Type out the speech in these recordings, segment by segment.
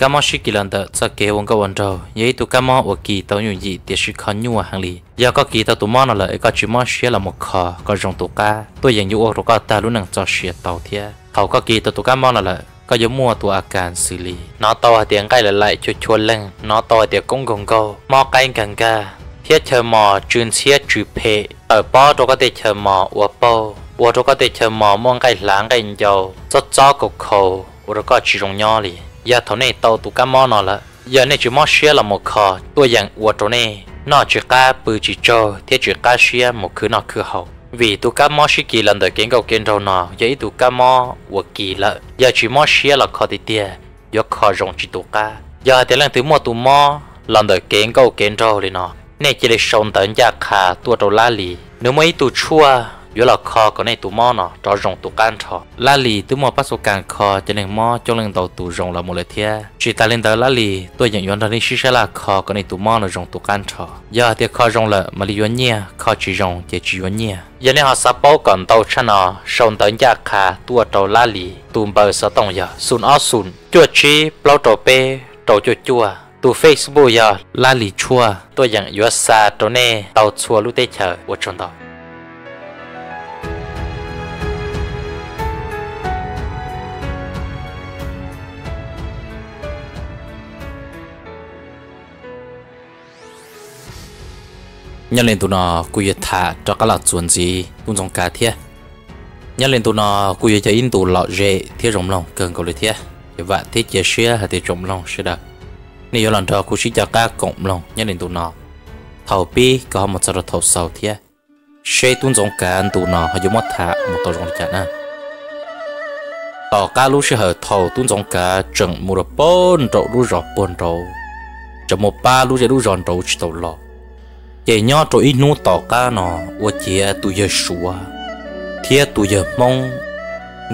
Cảm ơn sự kiện lần đầu cho kế hoạch của bọn trâu, vậy tụi cảm ơn của kỳ tàu nhiều gì để sự khăn nhiều hàng lì. Giờ có kỳ tàu tụi món là lợi có chỉ món xé là một khờ, có rồng tụi cá, tôi dành nhiều rồi có ta luôn năng cho xé tàu thế. Hậu có kỳ tàu tụi cảm ơn là lợi có giống mua tụi akan xử lý. Nó to tiếng cái là lại cho chuột lên, nó to tiếng cũng gồng câu, mò cái càng ca. Thiết chờ mò chuyên xé chữ phe, ở bao tụi có thể chờ mò ở bao, ở tụi có thể chờ mò mong cái láng cái dầu, rất rõ cục khẩu, rồi có chỉ rồng nhỏ lì. Giờ thằng này tàu tụi cá mò nó là giờ này chỉ mò xé là một khò tôi dạng của chỗ này nó chỉ cá bự chỉ cho thế chỉ cá xé một khứ nó khứ hậu vì tụi cá mò xí kỳ lần đầu kiến cầu kiến đầu nó vậy tụi cá mò của kỳ lợ giờ chỉ mò xé là khò thì tiền giờ khò rồng chỉ tụi cá giờ thế lần thứ một tụi mò lần đầu kiến cầu kiến đầu thì nó này chỉ để sống tận già khà tua đầu la lì nếu mấy tụi chua giờ là khò cái này tụi mò nó cho rồng tụi can cho lá lì tụi mò bắt số can khò cho nên mò cho lên tàu tụi rồng là một lời thề chỉ ta lên tàu lá lì tôi nhận yon ra đi xí xí là khò cái này tụi mò nó rồng tụi can cho giờ thì khò rồng là mà đi yon nhia khò chỉ rồng chỉ yon nhia giờ này họ sắp bao còn tàu chăn nó sông tới nhà khà tua tàu lá lì tụi bờ sợ tông giờ sùn ó sùn chua chi bao tàu pe tàu chua chua tụi Facebook giờ lá lì chua tôi nhận yon xa chỗ này tàu chua lúc tết chờ của chúng tôi. Nhân lên tụi nó quy thả cho các là chuẩn gì cũng trong cá thiết nhân lên tụi nó quy cho in tụi lọ rễ thiết rộng lòng cần cầu lấy thiết và thiết chế xưa hay thiết rộng lòng sẽ được nếu lần đầu cũng chỉ cho các cộng lòng nhân lên tụi nó thầu pi có một số thầu sầu thiết xe tuôn trong cá ăn tụi nó họ dùng một thả một tàu rồng chả nè tàu cá lúc sẽ hở thầu tuôn trong cá chừng một bốn trậu lúa rọ bốn trậu chừng một ba lúa sẽ lúa rọn trậu chỉ tàu lọ chị nhỏ trội nô tỏ cá nó của chị tụi giờ sủa thế tụi giờ mong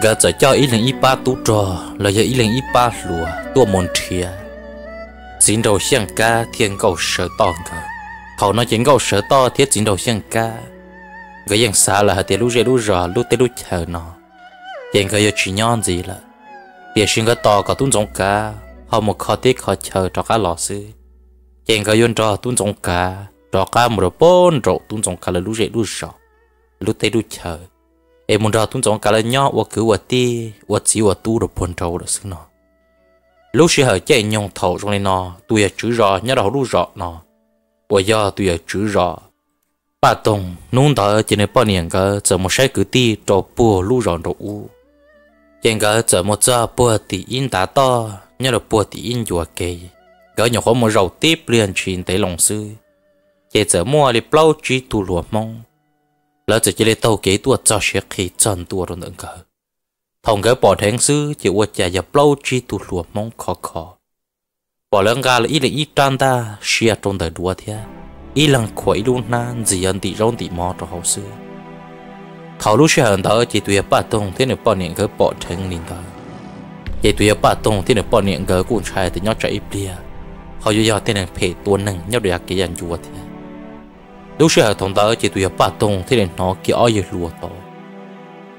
gà giờ cho ít lần ít ba tú trò là giờ ít lần ít ba lúa tua mòn thia dính đầu xiang cá thiên cầu sở to cả thầu nó dính cầu sở to thiết dính đầu xiang cá cái dạng xa là tiền lú rê lú rò lú tê lú chờ nó tiền cái giờ chỉ nhon gì là tiền xin cái to cả tuôn giống cá họ một kho tết họ chờ cho cá lò xứ tiền cái yon trò tuôn giống cá đó cá một bốn rổ tuôn trong cá là lú rễ lú rọ lú tê lú chờ em muốn ra tuôn trong cá là nhỏ và cứ và ti và chỉ và tu được bốn rổ được xứng nó lú sẽ hở chạy nhông thầu trong này nó tui ở chữ rọ nhớ đầu lú rọ nó bây giờ tui ở chữ rọ bà tùng nung đỡ chỉ nên bao nhiêu cái giờ một sai cứ ti trổ bùa lú rọ rổ u chẳng cái giờ một giờ bùa thì in đã to nhớ được bùa thì in vừa kề cái nhỏ có một rổ tiếp liền truyền tới lòng sư chế giờ mua đi bao chỉ tu lúa mông, lỡ giờ chỉ để tàu kế tua cho xe khi tròn tua rồi nữa cơ, thằng cái bỏ thang sư chỉ uất chả giờ bao chỉ tu lúa mông khó khó, bỏ lăng ga là ít trăn ta xe trong đời đua thế, ít lần quậy luôn na gì anh tị rong tị mò cho hậu sư, thầu lúc xe hận thở chỉ tụi bà tông thế này bỏ niệm cái bỏ thang liền thở, chỉ tụi bà tông thế này bỏ niệm cái cuộn trai thì nhót chạy bia, họ dụ dò thế này phê tuôn nâng nhót được cái dàn chua thế. Lúc xưa thằng ta chỉ tụi ba tông thế nên nó kia ở dưới lúa to,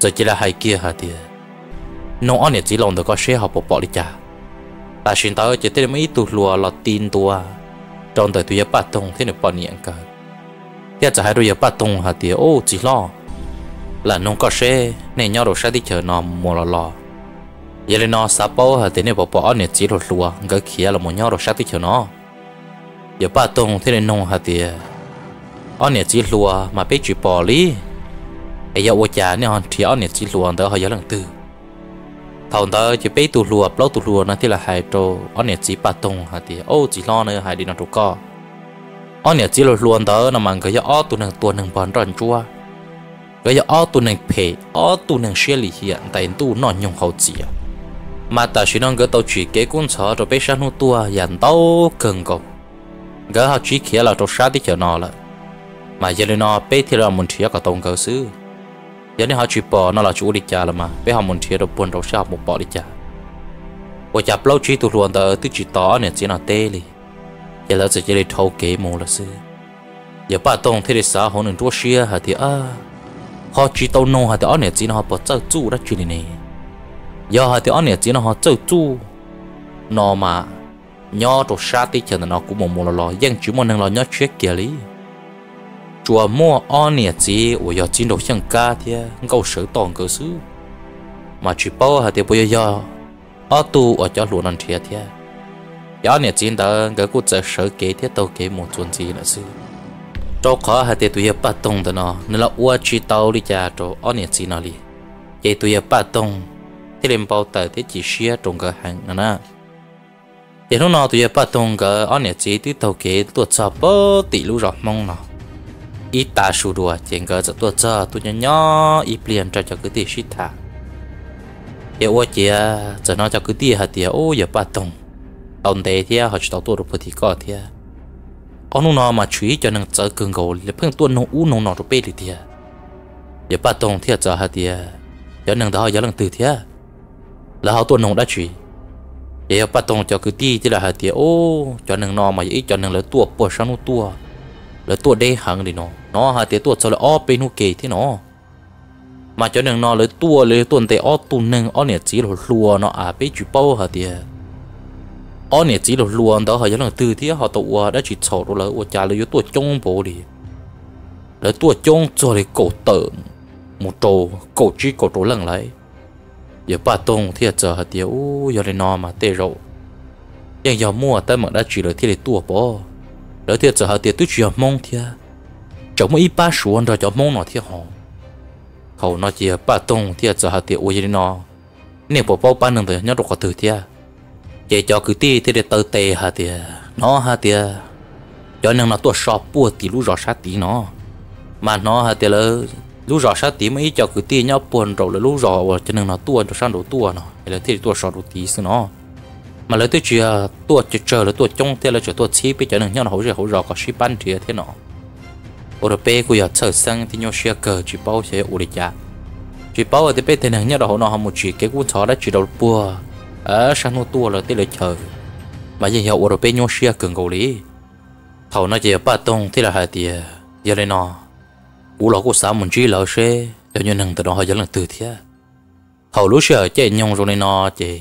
giờ chỉ là hai kia hả thì nó ở nhà chỉ lòng được có xe học bỏ đi cha, ta xin ta chỉ thế mấy tụi lúa là tin tua, trong đời tụi ba tông thế nên bỏ niệm cả, hiện giờ hai tụi ba tông hả thì ô chỉ lo, là nó có xe nên nhau đồ xe đi chở nó mua lò lò, giờ nên nó sắp bao hả thì nên bỏ ở nhà chỉ lột lúa, cái kia là một nhau đồ xe đi chở nó, giờ ba tông thế nên nó hả thì anh nhớ chỉ lúa mà biết chỉ bỏ đi, bây giờ vợ cha này hòn thì anh nhớ chỉ lúa đó họ giờ lần tư, thằng đó chỉ biết tu lúa, bao tu lúa nó thì là hai trâu, anh nhớ chỉ ba tông hả thì ô chỉ lo nữa hai đi nó trâu co, anh nhớ chỉ lúa đó nó mang cái giờ ó tu nương bón tròn chua, cái giờ ó tu nương phe, ó tu nương xia lì hiện tại tu nó nhung hậu chỉ, mà ta chỉ nói cái tàu chỉ cái cuốn sổ rồi biết sao nó tua, dàn tàu cần cầu, cái họ chỉ kia là trâu sát đi chợ nọ là. Mà giờ nên nó bé thì là muốn chia cả tông cầu xứ, giờ nên họ chỉ bỏ nó là chủ đi chả là mà bé họ muốn chia được buồn đầu sao một bỏ đi chả, bây giờ lâu chỉ tụi luôn tới tụi chỉ tỏ này chỉ là tê đi, giờ là chỉ để thâu kế mồ là xứ, giờ ba tông thế để xã hội nên rút xia hả thì à, họ chỉ tao nô hả thì ở này chỉ là họ bỏ trâu chu đó chuyện này, giờ hả thì ở này chỉ là họ trâu chu, nó mà nhỏ đồ sát thì chờ nó cũng mồm mồm lò nhưng chỉ một năng lò nhỏ chết kia lý chùa mua on nè gì ủa giờ chín đồ chẳng ca thì câu sở toàn cơ xứ mà chỉ bao hạt thì bây giờ ở tu ở cho luôn ăn thiệt thì giờ nè chín đó cái cuộc chơi sở kế thì tao kế một chuyện gì nữa xứ cho khó hạt thì tụi giờ bắt tông đó nó nên là uất chỉ tao đi cha cho on nè chín nó đi vậy tụi giờ bắt tông thì làm bao tờ thì chỉ xia trong cái hàng nữa nè vậy lúc nào tụi giờ bắt tông cái on nè chín thì tao kế tụi sao bao tỷ lú rọ mong nó ít ta sưu đùa chuyện cái giờ tôi chơi tôi nhớ nhớ ít liền cho cái tiền shit thà, yêu quá chị giờ nó cho cái tiền hạt tiền ô giờ bắt tông đây thì họ chỉ tao tôi được phải thì có thì, ông nó mà chú ý cho năng chơi cường gấu để phăng tuôn nó u nó được bê được thì, giờ bắt tông thì giờ hạt tiền, giờ năng đó giờ năng từ thì, là họ tuôn nó đã chú ý, giờ bắt tông cho cái tiền thì là hạt tiền ô cho năng nó mà ít cho năng lấy tua bỏ sang nó tua, lấy tua đây hàng đi nó. Nó hạt tiền tuột sau là ó bên hú kề thế nó mà cho nên nó lấy tuột để ó tuột nâng ó nè chỉ là lùa nó à bên chụp bao hạt tiền ó nè chỉ là lùa đó họ cho nó từ thế họ tụ đã chỉ sầu rồi lấy trả lấy tuột trông bồ đi lấy tuột trông rồi lấy cổ tử một trầu cổ chi cổ trầu lần lấy giờ ba tông thì giờ hạt tiền ôi giờ này nó mà tê rồi nhưng giờ mua tới mà đã chỉ lấy thế để tuột bó lấy thế giờ hạt tiền tôi chỉ mong thế chúng mới ba xuống rồi cho mong nó thiệt hỏng, hậu nó chỉ ba tông thiệt giờ hạt tiền uy gì nó, nếu bỏ bao ban nương thì nhớ được có từ thiệt, vậy cho cứ ti thì để tơi tè hạt tiền, nó hạt tiền, cho nên là tuột sọp bùa thì lú rọ sát tí nó, mà nó hạt tiền là lú rọ sát tí mới cho cứ ti nhớ buồn rồi là lú rọ và cho nên là tuột rồi sang đổ tuột nó, là thế tuột sọp đổ tí xí nó, mà lấy tới chuyện tuột chờ là tuột trong thế là chuyện tuột xí bây cho nên nhớ là hậu rọ có xí ban thiệt thế nó. Ở bên của sở sang thì nhau xe cờ chỉ bao xe ủi chả chỉ bao ở bên thằng nhớ đó nó không một chỉ cái cuốn chó đã chỉ đầu bùa ở sang nô tua là tê lệ chờ mà giờ hiệu ở bên nhau xe cường cầu lý thầu nó chỉ ba tông thế là hai tia giờ đây nó ủ lọ của xã mình chỉ lỡ xe cho nhân hàng từ đó họ dẫn lần từ thế thầu lúa xe chạy nhông rồi này nó chỉ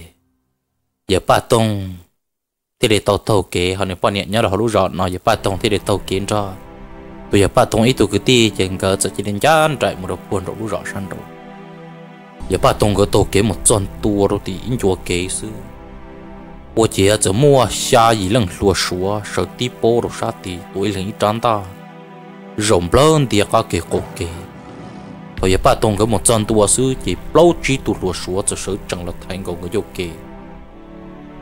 giờ ba tông thế để tàu tàu kế họ nên phát hiện nhớ đó họ lúa dọn nó giờ ba tông thế để tàu kiến cho bây giờ ba tông ít tuổi cứ ti chèn cờ sẽ chỉ đến chán trại một đầu buồn rồi rõ san rồi giờ ba tông cứ tổ kế một tròn tua rồi thì in chùa kế xứ bố chị giờ mua xa gì lần lúa xúa sợ ti bố rồi sát ti tuổi lên trán ta rộng lớn thì các cái cổ kế bây giờ ba tông cứ một tròn tua xứ chỉ lâu chỉ tuổi lúa xúa cho sợ chẳng là thành công cái chỗ kế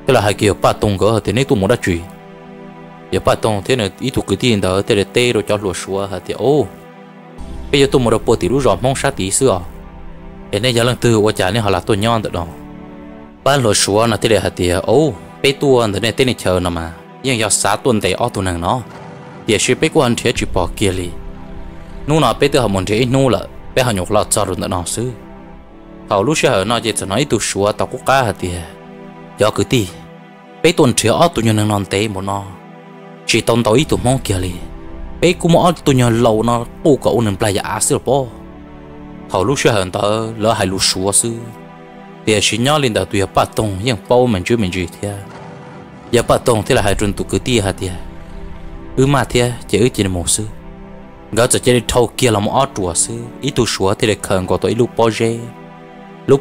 thế là hai kia ba tông cứ thì nay tôi muốn đã truy giờ bắt tông thế này ý thuộc cái tiền đó thế là tê rồi cho lúa xúa hả thì ô bây giờ tôi một đầu bò thì lúa rọ mong sát tí xưa thế nên giờ lần từ qua trả nên họ là tôi nhon tự đó ban lúa xúa là thế là hả thì ô bây tua thế này tên này chờ nó mà nhưng giờ sát tuần tây ở tuần hàng nó giờ suy bây quan thế chỉ bỏ kia đi nu nào bây từ họ muốn thế nu là bây họ nhục lọt cho rồi tự nó xứ họ lúc xưa nó chỉ nói từ xúa tao cũng cá hả thì giờ cứ đi bây tuần thế ở tuần hàng non tây một nó chỉ tông tới tụi mông kia liền, bé cũng mò tụi nhỏ lâu nó bù cậu nên playa á xíu bỏ, thầu lúc xưa hận tớ lỡ hai lúc xúa xứ, để xí nhỏ lên đầu tụi ba tông nhưng bao mình chơi thia, giờ ba tông thế là hai trốn tụi cứ tia hả tia, mà thia chỉ chỉ là một xứ, gỡ cho chơi thâu kia là mò trùa xứ, ít tụi xúa thì để khẩn của tụi lúc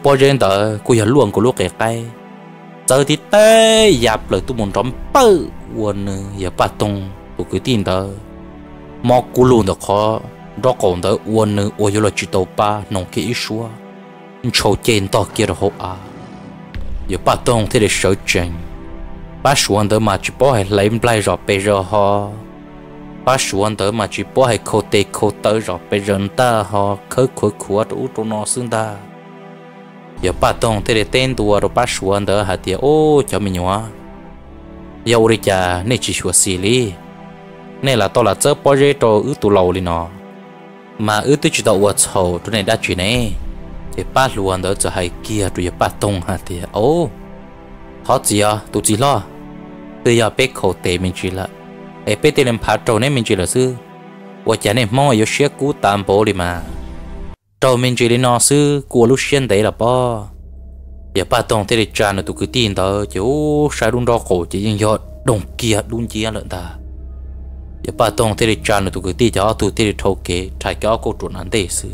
bao giờ tớ cứ giờ luôn của lúc kẹt tay, tớ thì tê dập lời tụi muốn trống bơ. Quân giờ bắt tông tụi cứ tin đó mọc cù luôn đó khó đó còn đó quân nữa ôi giờ là chỉ tàu ba nông kia ít xua trâu trên to kia là hộ à giờ bắt tông thế để sợ chèn bắt xuống đó mà chỉ bỏ hay lấy play rồi bây giờ họ bắt xuống đó mà chỉ bỏ hay khô tê rồi bây giờ ta họ khơi khua đủ tụi nó xưng ta giờ bắt tông thế để tên tua rồi bắt xuống đó hạt tiền ô cho mình nhá giờ ôi cha nên chỉ xua xì li nên là to là chớ bỏ rễ cho ứ tụ lầu li nó mà ứ tụ chỉ đậu vật hậu tụi này đã chuyện này để bắt luôn đó cho hai kia tụi bắt tông hả thì ô họ gì à tụi chỉ lo từ giờ bé khẩu tệ mình chỉ là ai bé tê làm phá trâu nên mình chỉ là sư ôi cha này mong yêu xé cú tam bố đi mà trâu mình chỉ li nó sư của lúc xuyên đấy là po giờ ba tông thế để tràn là tụi cứ tin tao chỗ sai luôn đó cổ chỉ riêng cho đồng kia luôn chỉ lợn ta giờ ba tông thế để tràn là tụi cứ tin cho tụi thế để thâu kế trải kéo cổ trộn ăn để xứ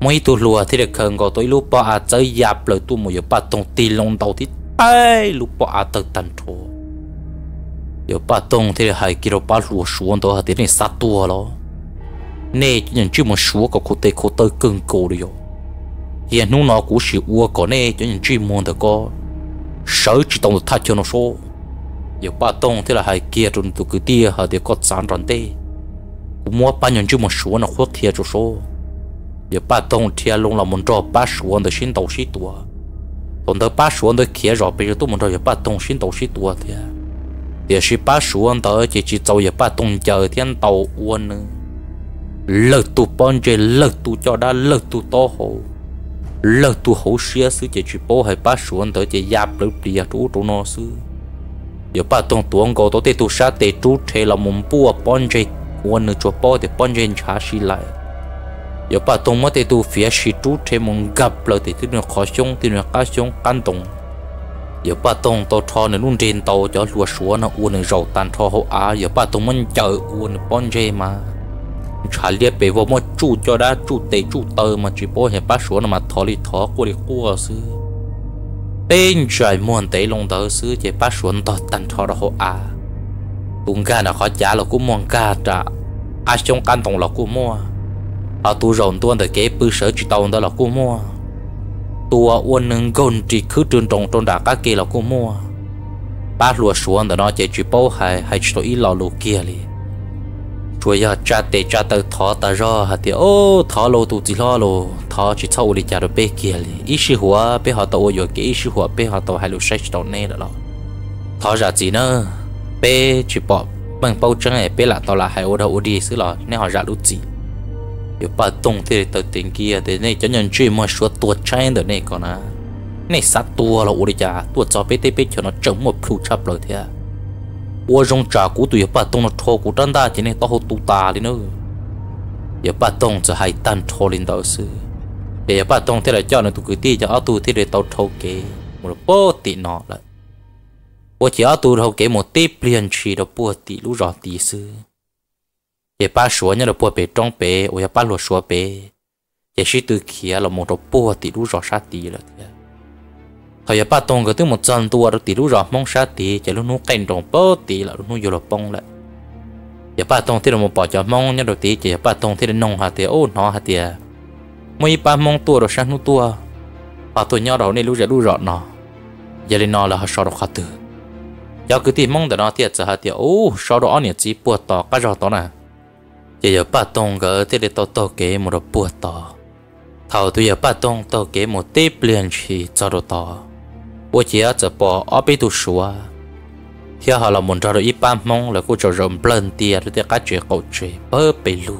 mấy tụi lùa thế để khẩn gọi tới lúc ba à chơi dạp lời tụi một giờ ba tông tin lòng đầu thì ai lúc ba à tự tận thua giờ ba tông thế để hai kia rồi ba lùa xuống đó thế này sát tua lo nè những chuyện mà xuống có cô tê cưng cổ đi rồi hiện nung nó cũng chỉ uo có nè cho những chuyên môn được có sở chỉ tông được thay cho nó số giờ ba tông thế là hai kia rồi tụi cứ tia họ thì có sản tròn tê cũng mua ba những chuyên môn số nó khuất thiệt cho số giờ ba tông thiệt luôn là muốn cho ba số được xin tàu xí tua còn tới ba số được kia rồi bây giờ tôi muốn cho giờ ba tông xin tàu xí tua thì giờ xí ba số tới chỉ tàu giờ ba tông chờ thiên tàu uôn nữa lợt tụ bón chơi lợt tụ cho đã lợt tụ to hồ lợt tụ hổ xía xứ chơi chụp bó hay ba xuống tới chơi giáp lợp địa trú trú nó xứ giờ ba tuần tuần cầu tối tê tụ sát tê trú thế là mồm bùa bón chơi quên được chụp bó thì bón chơi trả xí lại giờ ba tuần mới tê tụ phía xí trú thế mồm gặp lợt thì nó khó sống thì nó cá sống cắn tùng giờ ba tuần tàu thò nó luôn trên tàu cho lúa xuống nó uốn nó rầu tan thò hổ á giờ ba tuần mình chờ uốn bón chơi mà trả liệt về vô một chú cho đã chú tê chú tơ mà chỉ bố hệ bác xuống mà thó lì thó của lì cua sư tên trời muôn tế lông tớ sư chế bác xuống tỏ tàn thó đó hộ á tụng gà nó khó chá là cú mong gà trả á trong căn tổng là cú mua á tù rộng tuôn tới kế bư sở chỉ tổng đó là cú mua tùa uôn nâng gôn chỉ khứ trường trọng trong đá cá kê là cú mua bác lùa xuống đó nó chế chỉ bố hay chỉ tổ ý lò lù kia lì chúa giờ cha tê thọ ta ra hả thì ô thọ lô tụ chỉ lo lô thọ chỉ sau đi cha được bê kia đi ít xí hùa bê họ tàu rồi cái ít xí hùa bê họ tàu hai lô sách tàu nè đó thọ ra gì nữa bê chỉ bỏ bằng bao trắng này bê là tàu là hai ô đâu đi xứ lọ nên họ ra lú gì giờ ba tông thì tàu tiền kia thì này cho nhân chuyện mà số tuột trái được này còn á này sát tua là ô đi cha tuột cho bê tê bê cho nó chống một phù chập rồi thế ủa rong trà của tụi bà tông nó thô của trăn ta chỉ nên tao hốt tụ ta đi nữa, giờ bà tông sẽ hay tan thô lên tao xứ, giờ bà tông thế là cho nó tụi cứ ti cho áo tụi thế để tao thâu kế một bó tị nọ lại, ủa chỉ áo tụi thâu kế một tép liền chỉ được bó tị lú rọ tị xứ, giờ bà xóa nhá là bó bể trong bể, ủa giờ bà lúa xóa bể, giờ xí từ kia là một đợt bó tị lú rọ sát tị rồi. Thời ba tuần cái thứ một trăm tua được tỷ lú rọ mong sát tỷ chạy luôn nuốt cành trồng bớt tỷ là luôn nuốt bông lại. Giờ ba tuần thì là một bỏ cho mong nhớ được tỷ chạy ba tuần thì là nông hạt thì ôn nó hạt thì mấy ba mong tua được sát nuốt tua. Ba tuần nhau đầu này lú chạy lú rọ nó. Giờ lên nó là họ sờ được hạt từ. Giờ cứ thì mong để nó thiệt sợ hạt thì ô sờ đó nhiệt gì buột tỏ cá rọ tỏ nè. Giờ ba tuần cái thì để to kế một đợt buột tỏ. Thầu tụi giờ ba tuần to kế một tép liền chỉ cho đồ tỏ. Bố chỉ ở bỏ ở bên tụ xóa khi họ là muốn trao đổi ba mong là cô trò rộng bận tiền để các chuyện cậu chuyện bơ bể lù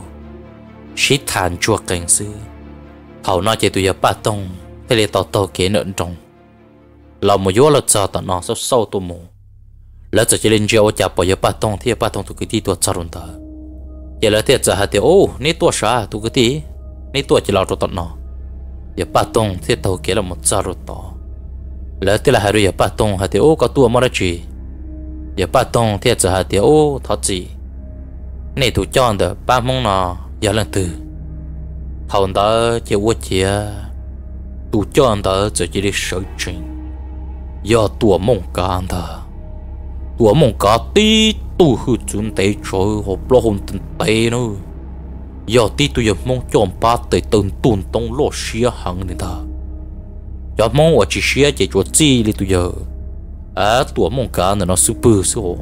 xí thàn chua cảnh sư thầu nói chỉ tụi giờ ba tông thế để tao tao kế nợ trong là một vô là chờ tao nó sắp sâu tụ mù lỡ giờ chỉ lên chiều chả bỏ giờ ba tông thì ba tông tụi cái tí tụi chờ luôn ta giờ lỡ thiệt giờ hạt thì ô nít tụi xa tụi cái tí nít tụi chỉ lo cho tao nó giờ ba tông thì tao kế là một chờ rồi tao lỡ thế là hai đứa ba tông hạt tiêu có tua mơ gì, giờ ba tông thì giờ hạt tiêu thọ gì, này tụi chọn được ba mông nọ giờ lần từ, thầu đó chỉ uất chia, tụi chọn đó giờ chỉ đi sửa chỉnh, giờ tua mông cá tí tụi hư chuẩn tây trời hộp lo hồn tận tây nữa, giờ tí tụi giờ mông chọn ba tây tận tuần tông lo xía hàng này ta. Giờ mong ở chỉ xia chỉ chuột chi đi tụi giờ, á tụa mong cá nó super số,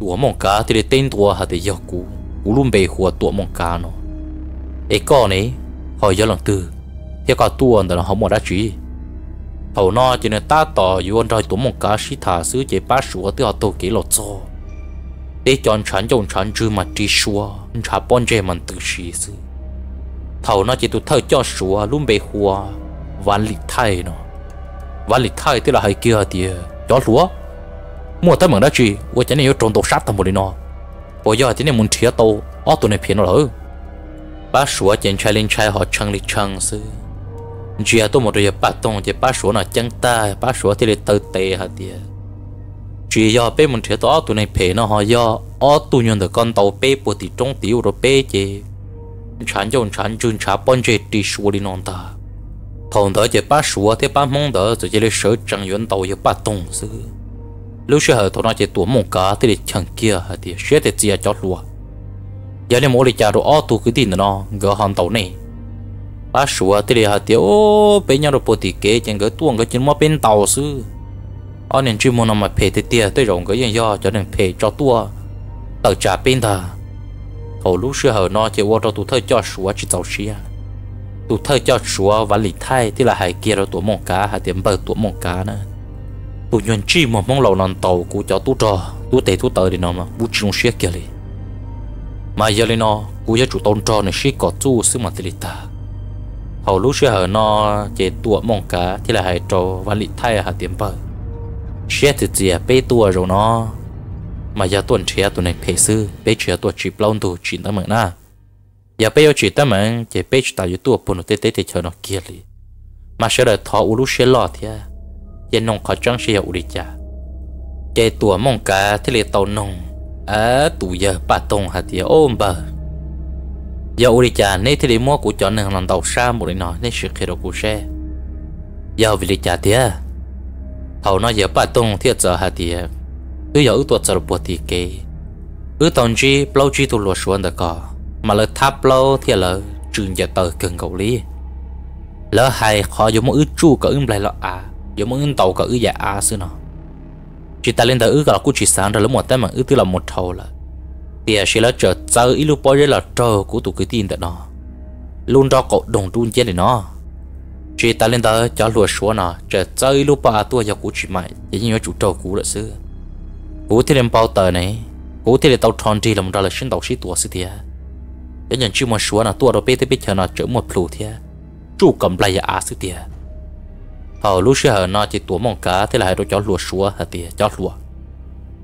tụa mong cá thì để tên tụa hạt để giờ cú luôn bề hùa tụa mong cá nó, cái con này hỏi giờ lần từ, theo cả tụa nó không một đá chỉ, thầu nó chỉ nên ta tỏ dù anh rồi tụa mong cá xí thả xứ chỉ ba số từ họ tổ kỹ lọt cho, để chọn chán chứ mà chỉ số, chả bón chế mình tự xí xứ, thầu nó chỉ tụi thợ cho số luôn bề hùa. Vạn lịch thay nó vạn lịch thay tức là hai kia thì chó lúa mua tới mảng đó chi của chén này trộn tổ sát thằng một đi nó bây giờ chén này muốn chia tổ ó tụi này phiền nó lỡ bác sủa chén chai lên chai họ chăng lịch chăng sư Jia to một rồi ba tông chỉ ba số nó chẳng ta ba số thì để tự tệ hả tiệt. Jia bé mình thấy to tụi này phe nó họ do ở tụi nhân được con tàu bé bột thì trong tiểu rồi bé chứ. Chán chôn chán chun chán bận chơi đi số đi non ta. Thằng đó chỉ ba số thì ba mong đó rồi chỉ để sửa chẳng yên tàu chỉ ba tông chứ. Lúc xưa họ thằng nó chỉ tuổi mông cá thì để chẳng kia hả tiệt. Xưa thì Jia chót luôn. Giờ này mỗi lần chả rồi ở tụi cái tin nó gỡ hàng tàu này. Ba số thì để hạt tiêu bên nhau rồi bột thì kế chẳng cái tuồng cái chân mua bên tàu xứ anh nên chuyên môn làm mà phê tiệt tới rộng cái gì do cho nên phê cho tua tàu trả bên ta hầu lúc xưa hầu nó chỉ qua cho tụi thợ cho số chỉ tàu xia tụi thợ cho số và lì thay thì là hai kia rồi tụi mông cá hạt tiệm bờ tụi mông cá nữa tụi nhân chi mà mong lầu nằm tàu của cho tụi trò tụi tệ tụi tờ thì nó mà bút chung xia kia đi mà giờ lên nó của cho chủ tôn trò này xí cọt chu xứ mà tịt ta hầu lúc xưa hở nó chế tua mông cá thì là hải trò và lị thay hạt tiệm bờ xe thì chỉ bê tua rồi nó mà giờ tuần trẻ tuần này phải sư bê trẻ tuần chỉ lâu tu chỉ ta mượn na giờ bê chỉ ta mượn chế bê tạo cho tua bồn tê tê thì chờ nó kia đi mà sẽ đợi thọ u lúc xe lọt thì chế nông khó trắng xe u đi chả chế tua mông cá thì là tàu nông á tụ giờ ba tông hạt tiệm ôm bờ giờ u đi trả nên thì đi mua của chọn hàng lần tàu xa một đến nó nên sự khi đó của xe giờ vì đi trả tía hầu nó giờ ba tông thiệt giờ hạt tía cứ giờ tuột giờ bột thì kê cứ tông chi lâu chi tụt lột xuống được cỏ mà lỡ tháp lâu thì lỡ trường giờ tờ cần cầu lý lỡ hay khó giống mỗi chu cỡ lại lọ à giống mỗi tàu cỡ dạ à xưa nó chỉ ta lên tàu cứ là cứ chỉ sáng rồi lỡ một tay mà cứ là một thầu là thì sẽ là trở sau ít lúc bao giờ là trâu của tụi cái tin tại nó luôn đó cậu đồng run chết để nó chỉ ta lên đó cho lùa số nó trở sau ít lúc ba tuổi giờ của chị mày chỉ như chủ trâu cũ là xưa cũ thì đem bao tờ này cũ thì để tàu tròn gì làm ra là sinh tàu sĩ tuổi xưa thế để nhận chữ một số là tuổi đầu bé tới biết chờ nó chữ một lù thế chủ cầm lại à xưa thế hầu lúc xưa nó chỉ tuổi mong cá thế là hai đứa cho lùa số hả thế cho lùa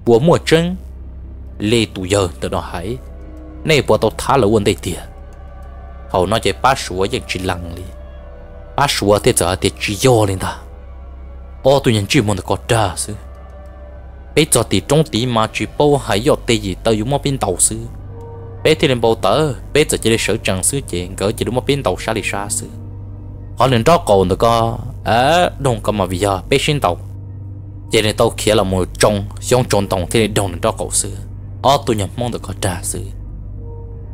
búa mùa trứng lê tù giờ từ đó hãy nay bỏ tao thả lỡ quên đây tiệt hầu nó chạy ba số vẫn chỉ lằng đi ba số thế giờ thì chỉ do lên ta ô tụi nhân chỉ muốn được có trả chứ bây giờ thì trong tí mà chỉ bao hải do tê gì tao dùng một bên tàu chứ bây thì lên bao tờ bây giờ chỉ để sở chẳng chứ chuyện cỡ chỉ đúng một bên tàu xa đi xa chứ họ lên đó còn được co á đông cơ mà bây giờ bây xin tàu vậy nên tao kia là một trong tàu thì đông lên đó cậu chứ ở tụi nhập mong được có trả sự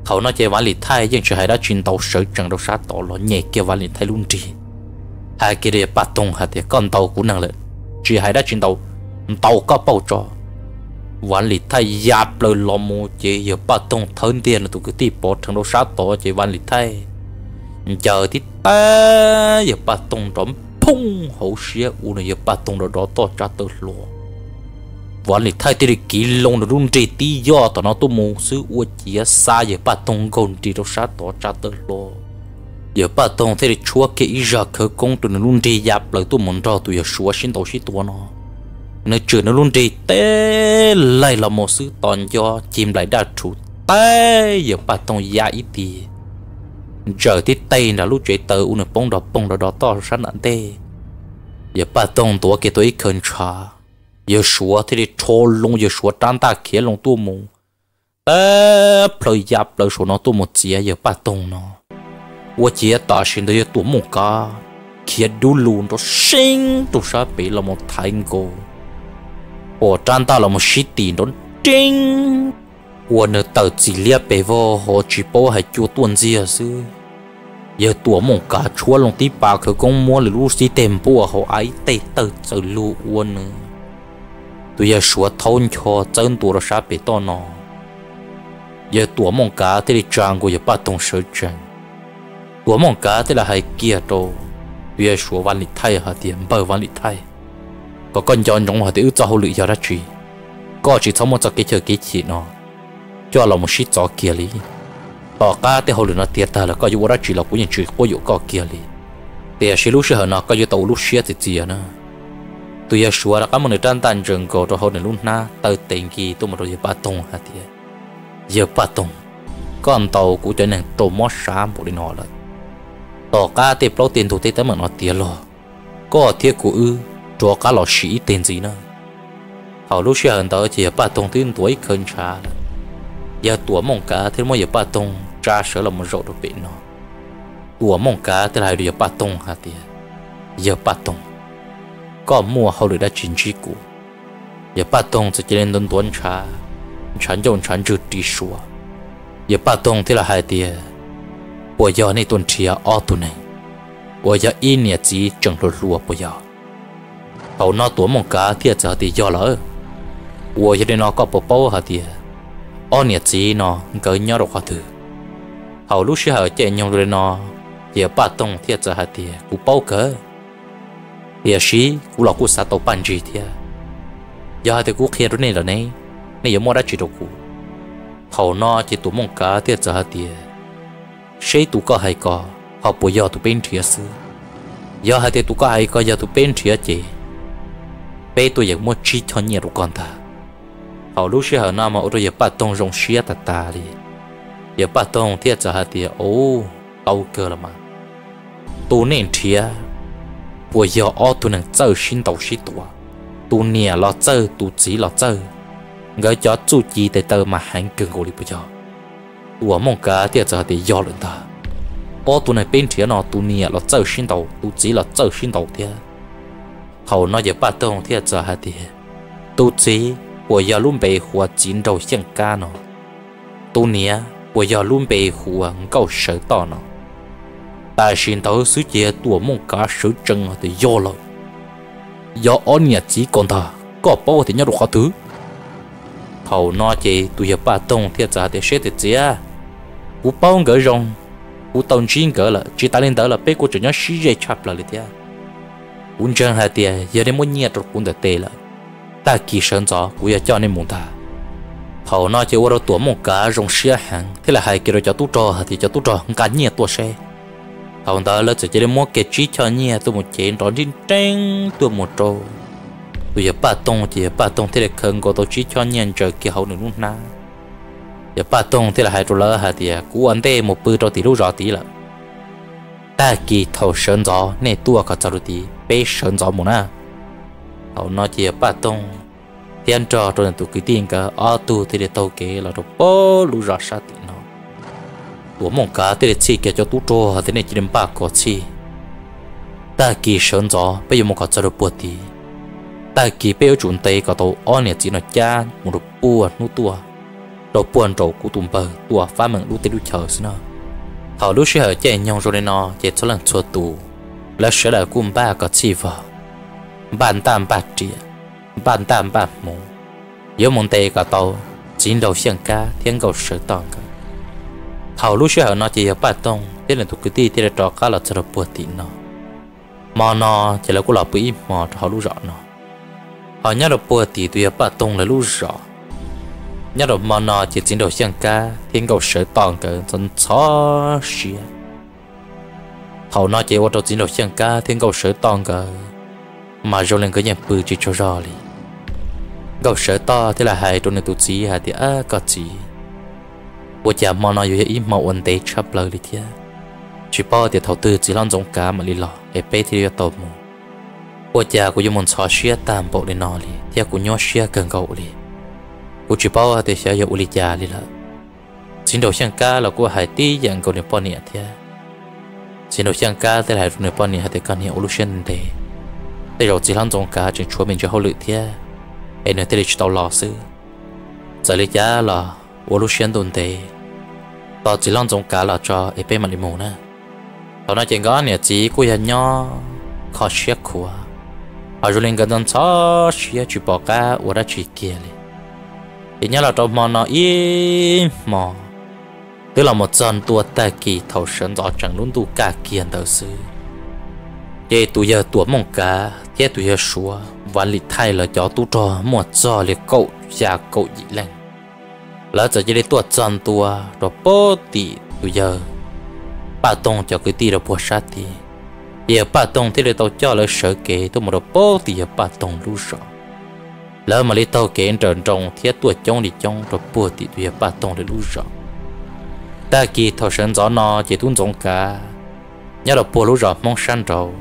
hầu nó chơi ván lì thay nhưng chỉ hay đã chuyển tàu sợi chẳng đâu sát tàu nó nhẹ kia ván lì thay luôn trì hai kia để bắt tông hạt thì con tàu cũng năng lận chỉ hay đã chuyển tàu tàu có bao trò ván lì thay giáp lời lò mù chỉ giờ bắt tông thân tiền là tụi cứ tì bọt chẳng đâu sát tàu chơi ván lì thay chờ thì ta giờ bắt tông trống phung hậu xía u này giờ bắt tông đó to trả tự lo ván lì thay thì kỹ lông nó run rẩy tí do tao nó tu mù xứ uất chia xa giờ ba tông gòn trì đâu sát tỏ trả tơ lo giờ ba tông thì chúa kỹ giờ khởi công tụi nó run rẩy dạp lại tu mòn rò tụi giờ xóa xin tàu xí tua nó chửi nó run rẩy té lại là một xứ toàn do chìm lại đa trụ té giờ ba tông ya ít đi giờ thì tây là lúc chơi tơ u này bông đó to sát nặng tê giờ ba tông tụi kia tụi khẩn trà giờ xóa thì để cho lông giờ xóa trăn ta kia lông tua mù, ta phải giáp lại số nó tua một chia giờ bắt tông nó, qua chia ta xin tới giờ tua mù cá, kia đủ luôn đó sinh tụi sa bị là một thành công, bỏ trăn ta là một sĩ tiền đó trinh, qua nửa tờ chỉ liếc bề vò họ chỉ bảo hay cho tuần gì chứ, giờ tua mù cá chúa lông tí bà khởi công mua là lũ sĩ tiền bùa họ ấy tê tờ trời lũ uôn nữa. Tụi giờ xóa thôn cho chân tụi nó sát bị to nó giờ tụi mong cá thì trang của giờ ba tông sợi chân tụi mong cá thì là hai kia đâu tụi giờ xóa văn lịch thay hả tiền bờ văn lịch thay có con chó nhông hả thì ước cho hậu lụy giờ ra chỉ có chỉ sống một giấc cái chị nó cho là một shit gió kia lý tỏ cá thì hậu lụy nó tiệt ta là có dụ ra chỉ là của những chuyện của dụ có kia lý thì xí lúc xưa nó có dụ tàu lúc xưa thì gì nữa tụi giờ xóa là các món này tan tan rừng cổ cho họ này luôn na tàu tiền kỳ tụi mình rồi giờ ba tông hả thì giờ ba tông con tàu của cho nên tàu mót sáng bộ đi nọ rồi Tỏ cá tiệp lâu tiền thủ tê tới mượn nó tiền lo, có thiệt của ư, cho cá lò sĩ tiền gì nữa. Hầu lúc xưa hận tới chỉ ba tông tin tuổi khẩn trà, giờ tuổi mong cá thế mới giờ ba tông trà sửa là một rộ được bệnh nó, tuổi mong cá thế là giờ ba tông hả tiền, giờ ba tông, có mua hầu được đã chín chi cũ, giờ ba tông sẽ chỉ lên đón tuấn trà, chán chồng chán trừ đi xua, giờ ba tông thế là hai tiền. Bây giờ này tuần chia ở tuần này, bây giờ in nhà chỉ chẳng lột lụa bây giờ. Hầu nó tuổi mong cá thiệt giờ thì giờ lỡ, bây giờ đây nó có bộ bao hả thì, ở nhà chỉ nó cỡ nhau được hả thử. Hầu lúc xưa ở chạy nhau rồi nó, giờ ba tông thiệt giờ hả thì cũng bao cỡ. Giờ xí cũng là cũng sát tàu bắn gì thiệt, giờ thì cũng khen rồi này là này, này giờ mua đã chỉ được cũng. Hầu nó chỉ tuổi mong cá thiệt giờ hả thì. Sẽ tụ có hay có họ bây giờ tụ bên thịa sư giờ hai tụ có hay có giờ tụ bên thịa chị bây tụ giặc mua chi cho nhiều con ta họ lúc xưa họ nói mà tôi giờ bắt tông rong xía ta ta đi giờ bắt tông thiệt giờ hai tịa ô tàu cơ là mà tụ nên thịa bây giờ ở tụ nâng chơi xin tàu xí tụ tụ nè lo chơi tụ chỉ lo chơi người cho chú chi tới tơ mà hành cường của đi bây giờ tụi mông cá thiệt giờ thì do lên ta, bỏ tụi này bên thía nó tụi nè là chơi xin đầu, tụi chỉ là chơi xin đầu thiệt. Hầu nó giờ bắt tông thiệt giờ thì, tụi chỉ của giờ luôn bị hòa chín đầu xiên cá nó, tụi nè của giờ luôn bị hòa câu sợi to nó. Tại xin đầu suy chế tụi mông cá sợi chân thì do rồi, do ở nhà chỉ còn ta, có bao thì nhớ được khó thứ. Hầu nó chỉ tụi giờ bắt tông thiệt giờ thì sẽ thiệt giờ. Cú bao ngỡ rong, cú tông chín ngỡ là chỉ ta lên tới là bé của chúng nó xí dây chập là thế. Cún chân hai tia giờ đến muốn nhẹ rồi cún đã tê là, ta kỳ sơn gió cú giờ cho nên muốn ta. Hầu nó chỉ qua đó tuổi một cả rong xía hàng, thế là hai kia rồi cho tú trò thì cho tú trò cả nhẹ tuổi xe. Hầu đó là chỉ đến muốn kẹt trí cho nhẹ tụi một chén đó đi trăng tụi một trò. Tụi giờ ba tông thì ba tông thế là khẩn có tổ chức cho nhân trợ kia hậu nữa luôn na. Giờ ba tông thế là hai trâu lỡ hai thì cú ăn tê một bữa trâu thì lúc rõ tí là. Ta kỳ thầu sơn gió nên tua cả trâu tí bé sơn gió muốn na. Hậu nói chỉ ba tông thì ăn trò rồi tụi cái tiền cả ở tụi thế để tàu kế là đồ bố lúc rõ sát thì nó. Tụi mông cá thế để chi kia cho tú trâu hai thế này chỉ đến ba có chi. Ta kỳ sơn gió bây giờ một cả trâu bớt tí. Ta kỳ bèo chuẩn tây có tàu on nhà chỉ nó cha một đợt buồn nút tua, đầu buồn trầu cú tụm bờ tua phá mừng lũ tây lũ chờ xí nó. Họ lũ xí hở chạy nhau rồi nó chạy số lần chua tù, lỡ xí là cùm ba có chi vợ, bàn tam bạt trịa, bàn tam bạt mù, yếu mông tây có tàu chín đầu xiên cá thiên cầu sợi tòn cả. Họ lũ xí hở nó chỉ ở ba tông, thế là thuộc cái ti thế là trò cá là trò buồn tịn nó, mò nó chỉ là cú lọ bưởi mò họ lũ rõ nó. Họ nhớ được bữa thì tụi bà tông là lú rõ nhớ được món nọ chỉ chính đồ xiên cá thiên cầu sợi tòn cỡ chân chó xía hầu nó chỉ vào đồ chính đồ xiên cá thiên cầu sợi tòn cỡ mà rồi lên cái nhện bự chỉ cho rõ đi cầu sợi to thế là hai đồ này tụi chỉ hai thì á có chỉ bữa chả món nọ vừa ít màu ăn tê chắp lời đi thế chỉ bao thì thầu tư chỉ lăn giống cá mà đi lò để bé thì được tôm bố cha của chúng mình xóa xía tạm bộ để nó đi, cha của nhóa xía cần gậu đi, của chú bảo thì sẽ dụ lý cha đi là, xin đầu sang cá là của hải tý dạng cầu để bò nhẹ thế, xin đầu sang cá thì hải để bò nhẹ thì cần hiểu lúc sinh thế, để rồi chỉ lăng trong cá chỉ chúa mình cho hậu lự thế, em nói thế để tao lo xứ, giờ lý cha là ô lúc sinh tồn thế, tao chỉ lăng trong cá là cho em bé mà đi mù nè, tao nói chuyện đó nhẹ chỉ của nhà nhó khó xía của họ rồi lên gần dân xó xía chụp bỏ cá uống ra chỉ kia đi thì nhớ là trong mò nó im mò tức là một dân tua ta kỳ thầu sơn gió chẳng luôn tu cả kiền đầu sư để tụi giờ tuổi mông cá thế tụi giờ xúa ván lịch thay là chó tu trò một giờ liệt cậu già cậu dị lành lỡ giờ chỉ để tua dân tua rồi bố tỷ tụi giờ bà tông cho cái tỷ rồi bùa sát thì giờ ba tông thì để tao cho lỡ sợ kệ tôi một đồ bố thì giờ ba tông lú sợ lỡ mà lấy tao kệ trần trồng thì tuổi trông thì trông rồi bùa thì giờ ba tông để lú sợ ta kỳ thầu sơn gió nó chỉ tuôn giống cá nhớ là bù lú rõ mong san đầu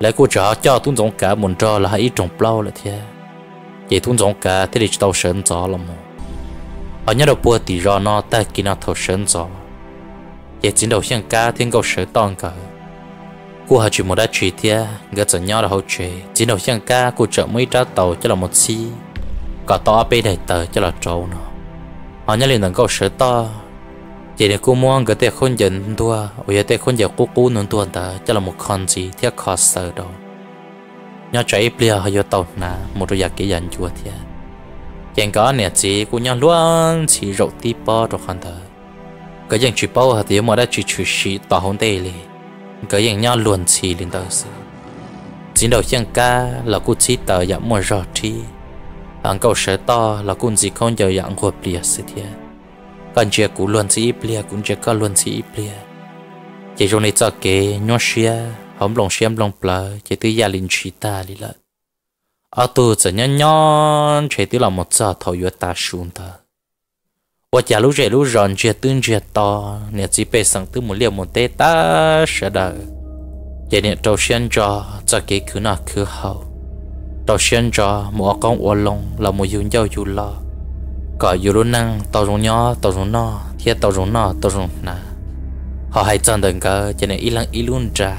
lại cô cháu cho tuấn giống cả muốn cho là hãy trồng plau là thế vậy tuấn giống cả thế thì tao sớm gió lắm họ nhớ là bùa thì rõ nó ta kia nó thấu sớm gió vậy chính đầu xem cá thiên cầu sớm toàn cả cô họ chỉ một đã chỉ thế người chở nhau là hậu chế chính đầu xem cá cô chở mấy trái tàu cho là một xí cả to bê đầy tờ cho là trâu nó họ nhớ liền thằng cầu sớm to chỉ để cô muốn cái tệ khôn dần thua, ôi tệ khôn dần cú nón tuần ta, chắc là một con gì thiệt khó sợ đâu. Nhớ chạy bia hay vô tàu nà, một đôi giặc kỹ dần chua thiệt. Chẳng có nè chỉ cô nhớ luôn chỉ rượu tí bao rồi con thở. Cái dạng chỉ bao hạt thì mà đã chỉ xí tỏ hôn tê li. Cái dạng nhớ luôn chỉ lên tàu xí. Chính đầu chẳng ca là cô chỉ tờ dạng mua rượu chi, hàng cầu sợi to là cô chỉ không giờ dạng của bia xí thiệt. Con chia cú luôn xí bia cũng chia con luôn xí bia chỉ trong này cho kê nhóc xia hổng lòng xem lòng bờ chỉ tới gia đình chị ta đi lận ở tu chỉ nhon nhon chỉ tới làm một giờ thôi vừa ta xuống ta và chả lúc rẻ lúc ròn chia tương chia to nè chỉ bê sang tới một liều một tê ta sẽ đợi chỉ nè đầu xuyên cho kê cứ nào cứ hậu đầu xuyên cho một con uốn lông là một dùng dao dù lo có nhiều lúc năng tàu rồng nhỏ tàu rồng nọ thiết tàu rồng nọ tàu rồng nà họ hay chọn đừng có cho nên ít lăng ít luôn trà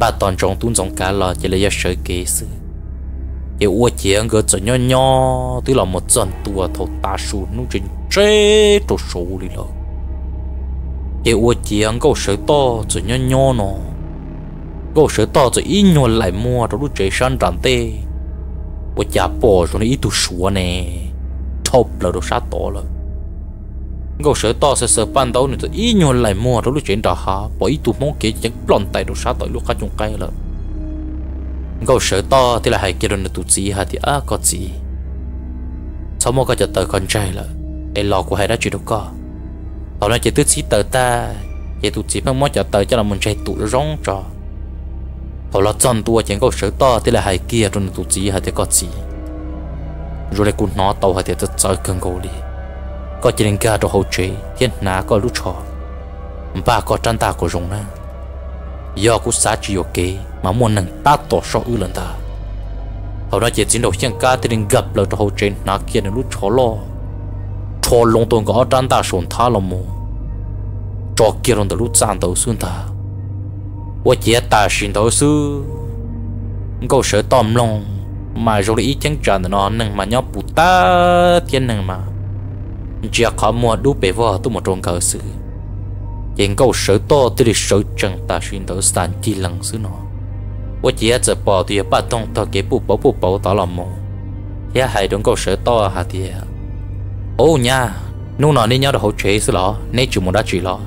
bà toàn trồng tuôn giống cá lò chỉ là do sợi kề sự yêu uất chiến cứ chọn nho nho tức là một trận tua thầu ta sù nung trên tre trổ sù đi rồi yêu uất chiến câu sợi to chọn nho nho nọ câu sợi to chọn ít nho lại mua rồi lúc trời sáng tràn tê uất chả bỏ rồi ít tu sù nè thộp là đồ sát tổ rồi câu sợi to sẽ sờ ban đầu này ít nhiều lại mua đó lúc chuyện đó hả bởi tụi món kia chẳng lòn tay đồ sát tội lúc khác trồng cây rồi câu sợi to thì là hai kia rồi tụi gì hả thì á có gì sau mỗi cái chợ tờ con trai là cái lò của hai đã chuyện đâu có tao nói chỉ tứ xí tờ ta vậy tụi chỉ mang món chợ tờ cho là mình chạy tụi nó rong trò tao lo chọn tua chẳng câu sợi to thì là hai kia rồi tụi gì hả thì có gì rồi lại cún nó tàu hay thì rất sợ cơn gỗ đi, có chỉ nên cả đồ hậu chế thiên ná có lũ chó, ba có trăn ta có rồng na, do cú sát chỉ ok mà muốn nâng ta tổ so ư lần ta, họ nói chỉ chiến đấu chiến cả thì nên gặp lại đồ hậu chế ná kia là lũ chó lông tuôn có trăn ta sồn thả lòng mù, chó kia rồi từ lũ giàn đầu xuống ta, vợ chết ta xin đầu sư, câu sợ tòm lòng. Mà rồi ý chẳng trả nó nâng mà nhóc bụt ta thiên nâng mà chỉ khó mua đủ bể vò tôi một trong cầu sự hiện cầu sở to tôi đi sở chẳng ta xuyên tới sàn chi lăng xứ nó quá chỉ giờ bỏ thì ba tông tao kế bút bảo tao làm mồ ya hại đúng cầu sở to hả thì ô nha nô nó nên nhau được hỗ trợ xứ lọ nên chủ một đã chỉ lọ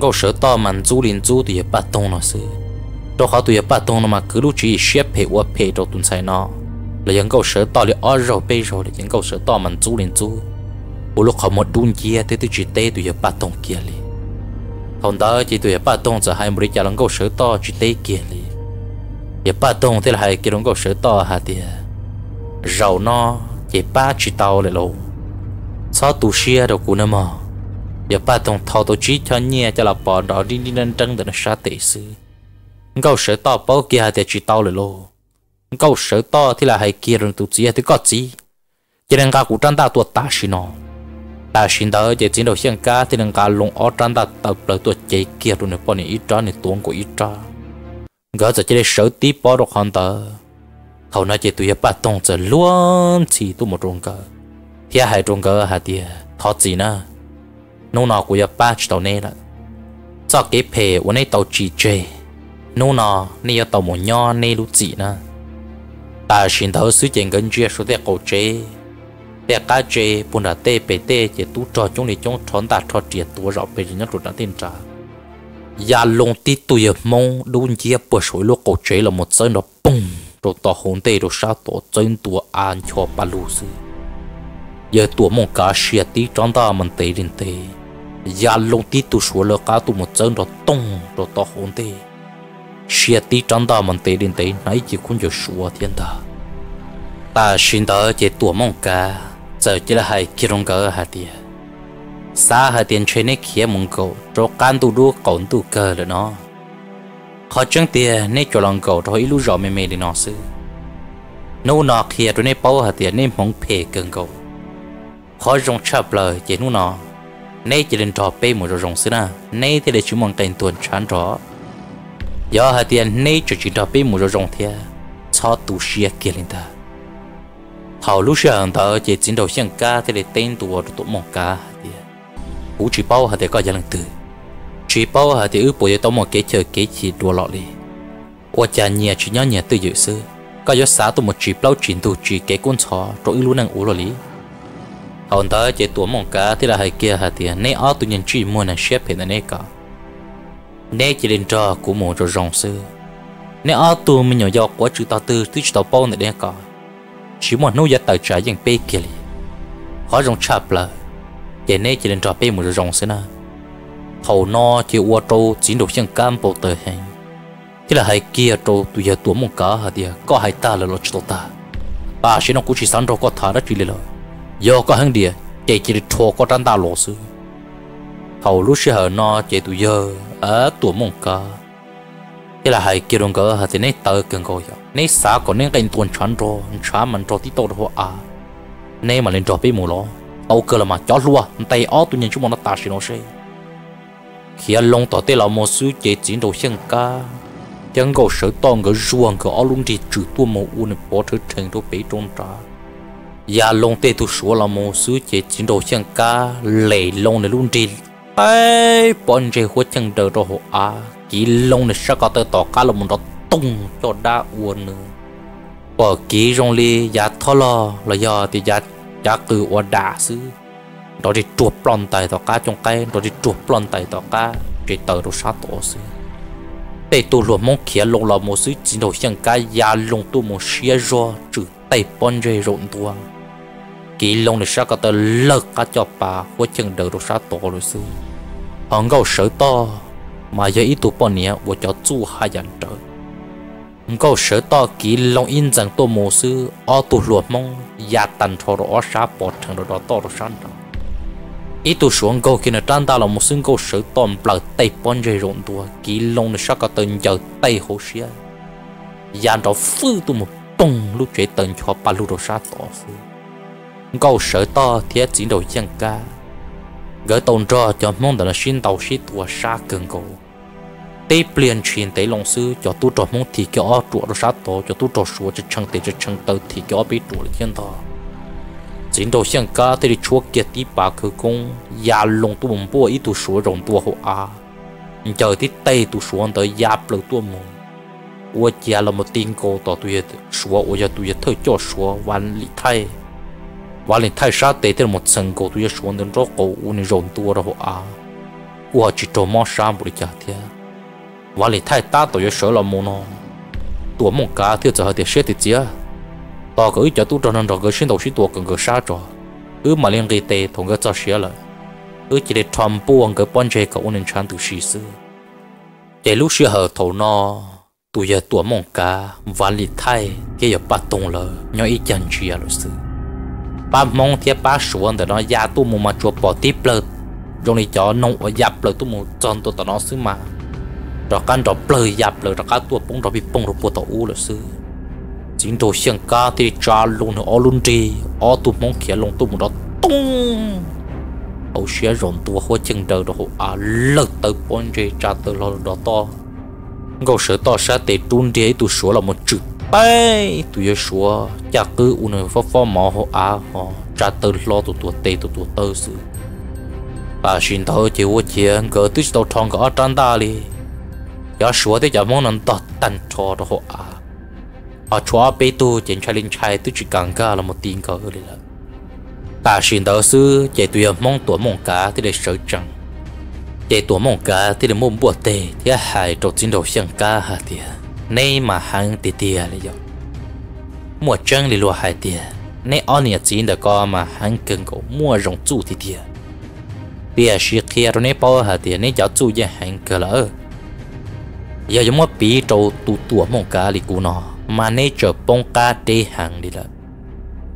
cầu sở to mà du liền du thì ba tông nó xứ đó khó tụi bà tông nó mà cứ lúc chỉ xếp hệ uất hệ đầu tuần sai nó là những câu sớ to để ở rồi bây rồi để những câu sớ to mình chú lên chú bố lúc họ một đun chia tới tới chỉ tê tụi bà tông kia đi hôm đó chỉ tụi bà tông giờ hai mươi giờ những câu sớ to chỉ tê kia đi giờ bà tông thế là hai cái những câu sớ to hả thì rầu nó giờ ba chỉ tao lại lâu sao tụi xia đâu cũng nằm mà giờ bà tông thao tụi chỉ cho nhẹ cho là bỏ đó đi đi lên trăng để nó sát tệ sư câu sợi to bao kia thì chỉ tao lại lô câu sợi to thì là hai kia rồi tụt gì thì có gì chỉ đang cả cụ trăn ta tuột ta xin nó ta xin đó chỉ chiến đấu xuyên cá thì đang cả lồng ó trăn ta tập lại tuột chạy kia rồi nó bỏ này ít trá này tuôn của ít trá gỡ giờ chỉ để sợi tí bỏ được hoàn tờ thầu nói chỉ tụi ba tông giờ luôn chỉ tụi một trống cờ thì hai trống cờ hai tia thọ gì nữa nô nọ của ba chỉ tao nè là cho cái phe của này tao chỉ chơi nô nọ nay ở tàu một nho nay lú chị na ta xin thấu sứ chuyện gần chia số tiền cổ chế tiền cá chế buôn đà tê bể tê chỉ tú trò chúng này chúng tròn ta trò chuyện tua rọ bể nhát ruột đã tin trả ya long ti tụi mông đun chia bữa sôi lúa cổ chế là một sợi nó bung rồi tàu hồn tê rồi sao tổ trên tua an cho ba lú sứ giờ tua mông cá xia tí tròn ta mình tê đến tê ya long ti tụi sôi lúa cá tụi một sợi nó tung rồi tàu hồn tê xia tí trắng ta mình tê đến tê nãy chỉ cũng giờ xua thiên ta xin đỡ chỉ tuổi mong cả giờ chỉ là hai kia rong cỡ hạt tiền xa hạt tiền chơi này kia mông cậu cho can tu đua cẩn tu cờ là nó khó chăng tiền nên cho lòng cầu thôi lú rõ mềm mềm để nó xứ nô nọ kia rồi nên bao hạt tiền nên mong phê cường cầu khó rong chập lời chỉ nô nọ nên chỉ đến trò pe một rồi rong xứ na nên thì để chúng mong tiền tuần chán rõ do hạt tiền nên chỉ trò pe một rồi rong thia cho tu sửa kia lên ta hầu lú sửa tờ chỉ chiến đầu xăng ca thì để tên tụ tụ mong ca tiền hú chỉ bao hạt tiền có giá lần từ chỉ bao hạt tiền ước bồi tao một cái chơi cái chỉ đùa lọ đi qua trà nhà chỉ nhớ nhà từ dự sư có gió xá tụ một chỉ bao chuyển tụ chỉ cái con chó rồi lú năng ủ lọ lý hầu tao chỉ tụ mong ca thì là hai kia hạt tiền nay ở tụ nhân chỉ mua năng xếp hiện nay cả nay chỉ lên trò của một rồi rong sư nay ở tụ mình nhỏ giọt quá chữ tao tư tức tao bao này đây cả chỉ một nô gia tài trả dạng pe kia lì khó rong chạp là vậy nay chỉ lên trò pe một rồi rong sư na thầu no chỉ qua trâu chỉ được xem cam bộ tờ hàng chứ là hai kia trâu tụi giờ tuấn một cá hả tiệt có hai ta là lót cho ta bà sẽ nó cũng chỉ sáng trâu có thả đất chỉ lì rồi do có hàng địa chạy chỉ được thua có tan ta lỗ xứ thầu lúc sẽ hở no chạy tụi giờ ở tuấn một cá chứ là hai kia đồng cỡ hả tiệt nấy tờ cần coi nấy xả còn nấy cái tuần chán trâu chán mình trâu tí tao được à nấy mà lên trâu bị mù ló tao cơ là mà chó lua tay ó tụi nhìn chúng nó ta sẽ nó sẽ khi anh long tỏ tê là một số chế chiến đấu xăng ca chẳng có sở toàn cái ruộng cái ao lúng thì trừ tua màu u này bỏ thứ thành đôi bể trôn trà và long tê tu sửa là một số chế chiến đấu xăng ca lệ long này lúng thì ai bọn chế huấn chẳng đỡ đâu họ à kí long này sao có tơ tỏ cá là một đợt tung cho đa uốn nữa bỏ kí rong li giá thô là do thì giá giá từ ở đà xứ đó thì chuột plon tài tỏ cá trong cây đó thì chuột plon tài tỏ cá cái tờ đồ sát tổ xí để tu luồng mong kia lồng lò một suy chỉ đầu xăng cá già lồng tu một xia ro trừ tay pon rơi rộn tua kỳ lồng để sát cả tờ lợt cá cho bà của chân đờ đồ sát tổ rồi xí hòn gấu sợi to mà giờ ít tu pon nhé của cháu chu hai dặn trời gấu sợi to kỳ lồng in rằng tu một suy o tu luồng mong già tàn thọ rồi sát bỏ thằng đồ to đồ sát ít tu xuống câu kia là tan ta là một xương câu sợi tòm bờ tay bón rễ rộn tua kỹ lông là sắc cả tần giờ tay hồ xia dàn đó phư tu một tung lúc chế tần cho ba lú đồ sát tỏ phư câu sợi to thiết chỉ đầu chân ca gỡ tồn trò cho mong đó là xin tàu xí tua xa cường cầu tây liền truyền tây lòng sư cho tu trò mong thì kéo trụ đồ sát tỏ cho tu trò xuống cho chân tàu thì kéo bị trụ lên thò chính đầu xăng cá thì chúa kia tí bà khơi công già lồng tu bông bùa ít tu sửa rồng tua hộ à chờ tí tây tu sửa tới già bờ tua mồm ua già là một tin cô tỏ tu yết sửa ua già tu yết thôi cho sửa vạn lý thay sát tây thì một sừng cô tu yết sửa đến rốt cổ u này rồng tua rồi hộ à ua chỉ trộm mò sang buổi chả thế vạn lý thay ta tu yết sửa là mồm nó tua mồm cá thì giờ thì sẽ thì chia tao cứ cho tu cho nên rồi cứ xin đầu xin tuột cần cứ sát rồi cứ mà liên cái tê thằng cứ cho xé lại cứ chỉ để thầm buông cứ bận chơi cậu nên chán từ xí xứ để lúc xưa hở thầu no tụi giờ tuột mông cá và lì thay kia giờ bắt tung lờ nhoi ít chân chia rồi xứ ba mông thì ba xuống để nó già tu mồm mà chuột bỏ tiếp lợt trong này chó nông ở giáp lợt tu mồm tròn tu tao nó xứ mà rồi căn rồi bơi giáp lợt rồi cá tuột bung rồi bị bung rồi buộc tao u rồi xứ chính đồ xăng cá thì cha luôn ở luôn đi ở tụm mong kia luôn tụm đó tung ở xe rộn tua hoa chân đầu đó à lật tới bón rễ cha tới lo đó to gấu sữa to sát để tuôn đi tụi số là một chữ bay tụi số cha cứ u nở phấp phấp mỏ họ à họ cha tới lo tụi tê tụi tơ sự bà xin thở chỉ hoa chân gỡ tít đầu thòng gỡ trăn ta đi giá số thì giá món ăn đắt tận cho đó à họ chua bê tu chén chai linh chai tu chỉ càng ca là một tin cờ rồi là ta xin đạo sư chạy tụi mong tuổi mong cá thì để sợ chẳng chạy tuổi mong cá thì để mồm bùa tê thì hại trộn chín đầu xăng cá hả tiệt nay mà hàng tiệt tiệt là gì mua trăng để lùa hại tiệt nay on nhà chín đã có mà hàng cần cậu mua rồng chu thì tiệt tiệt xí kia rồi nay bao hả tiệt nay cháu chu nhà hàng cờ lỡ giờ giống một pí trâu tụ tuổi mong cá thì cù nọ mà nay chở bông cá đi hàng đi lợn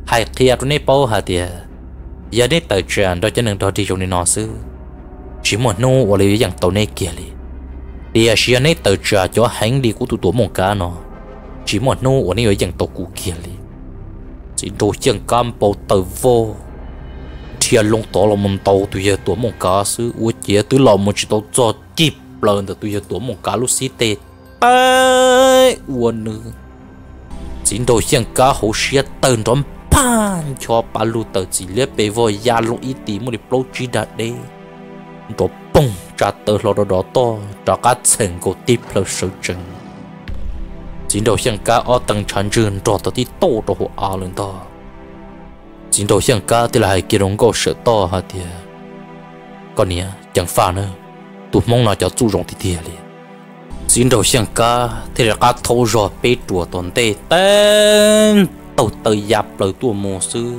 hai kia rồi nay bao hạt tiệt giờ nay tới chuyện đó cho nên đó thì chúng nó xứ chỉ một nô ở đây dạng tàu này kia đi Tia xia này tờ trả cho hành đi của tụi tổ mông cá nó chỉ một nô ở đây ở dạng tộc cụ kia đi chỉ đồ chân cam bầu tờ vô thiên long tổ là mông tàu tụi giờ tổ mông cá xứ uất chế tụi lòng một chỉ tàu cho chip lần từ tụi giờ tổ mông cá lúc xí tê ai uẩn nữa chỉ đồ chân cá hồ xia tờ đón pan cho ba lú tờ chỉ liếc bề voi ya lũ ít tí một đi plô chi đã đây tổ bông trả tờ lò đó to trả cá sừng của tiếp lợn sầu chừng chính đầu xem cá ở tầng chăn rừng trò tới to đồ hồ ao lên to chính đầu xem cá thì là hai kia đồng gấu sợ to hả thì con nhỉ chẳng phản nữa tụi mong là cho chú rồng thì thiệt liền chính đầu xem cá thì là cá thâu rò bê trùa toàn tê tên tàu tàu dập lời tụi mông sư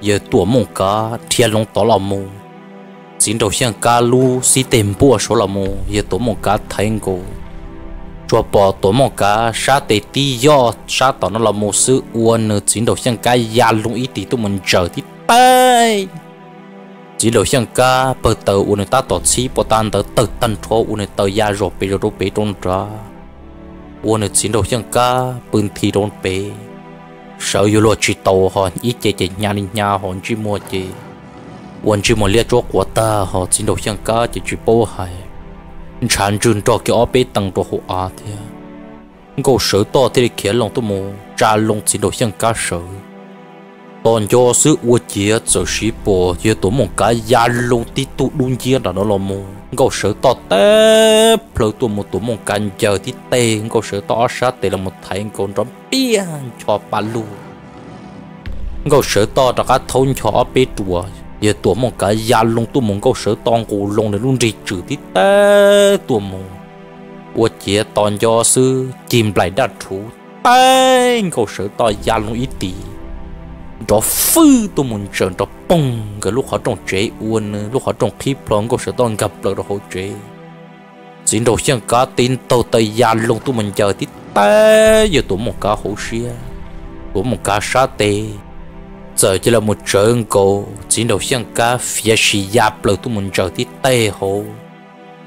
giờ tụi mông cá thiên long tỏ lòng mông xin đầu xem cá lu si tìm bùa số là mù giờ tổ mông cá thành cổ cho bỏ tổ mông cá sa tê ti do sa tỏ nó là mù sư uôn nữa xin đầu xem cá ya luôn ý tí tụi mình chờ tí tay xin đầu xem cá bờ tờ uôn ta tỏ xí bờ tan tờ tờ tan thua uôn tờ ya rồi bê trôn ra uôn nữa xin đầu xem cá bưng thì trôn bê sợ yêu lo chỉ tàu hòn ít chè chè nhà linh nhà hòn chỉ mua chè quân chỉ muốn liệt cho của ta họ xin đầu xem cá chỉ bố hại chán chừng cho cái áo bê tông đồ hộ á thế câu sợ to thì kia lòng tôi mù cha lòng xin đầu xem cá sợ toàn cho sự uất chia sợ sĩ bò chia tổ mông cá ya lòng tí tụ đun chia là nó là mù câu sợ to té phơi tổ mông cá chờ tí tê câu sợ to sát tê là một thằng con rắm bia cho ba lu câu sợ to là cá thôn cho bê trùa giờ tổ mông cá ya lông tổ mông câu sở toàn cổ lông để luôn rì trừ tít té tổ mông uất chế toàn do sư chìm lại đa thú tay câu sở to ya lông ít tí đó phư tổ mông trơn đó bông cái lúc họ trồng chế uốn lúc họ trồng khí plong câu sở toàn gặp lại đó họ chế xin đầu xem cá tin tàu tay ya lông tổ mông chờ tít té giờ tổ mông cá hổ xia tổ mông cá sa tê giờ chỉ là một trận cầu chiến đấu xăng cá phía xì giáp lời tụi mình chờ tít tê hồ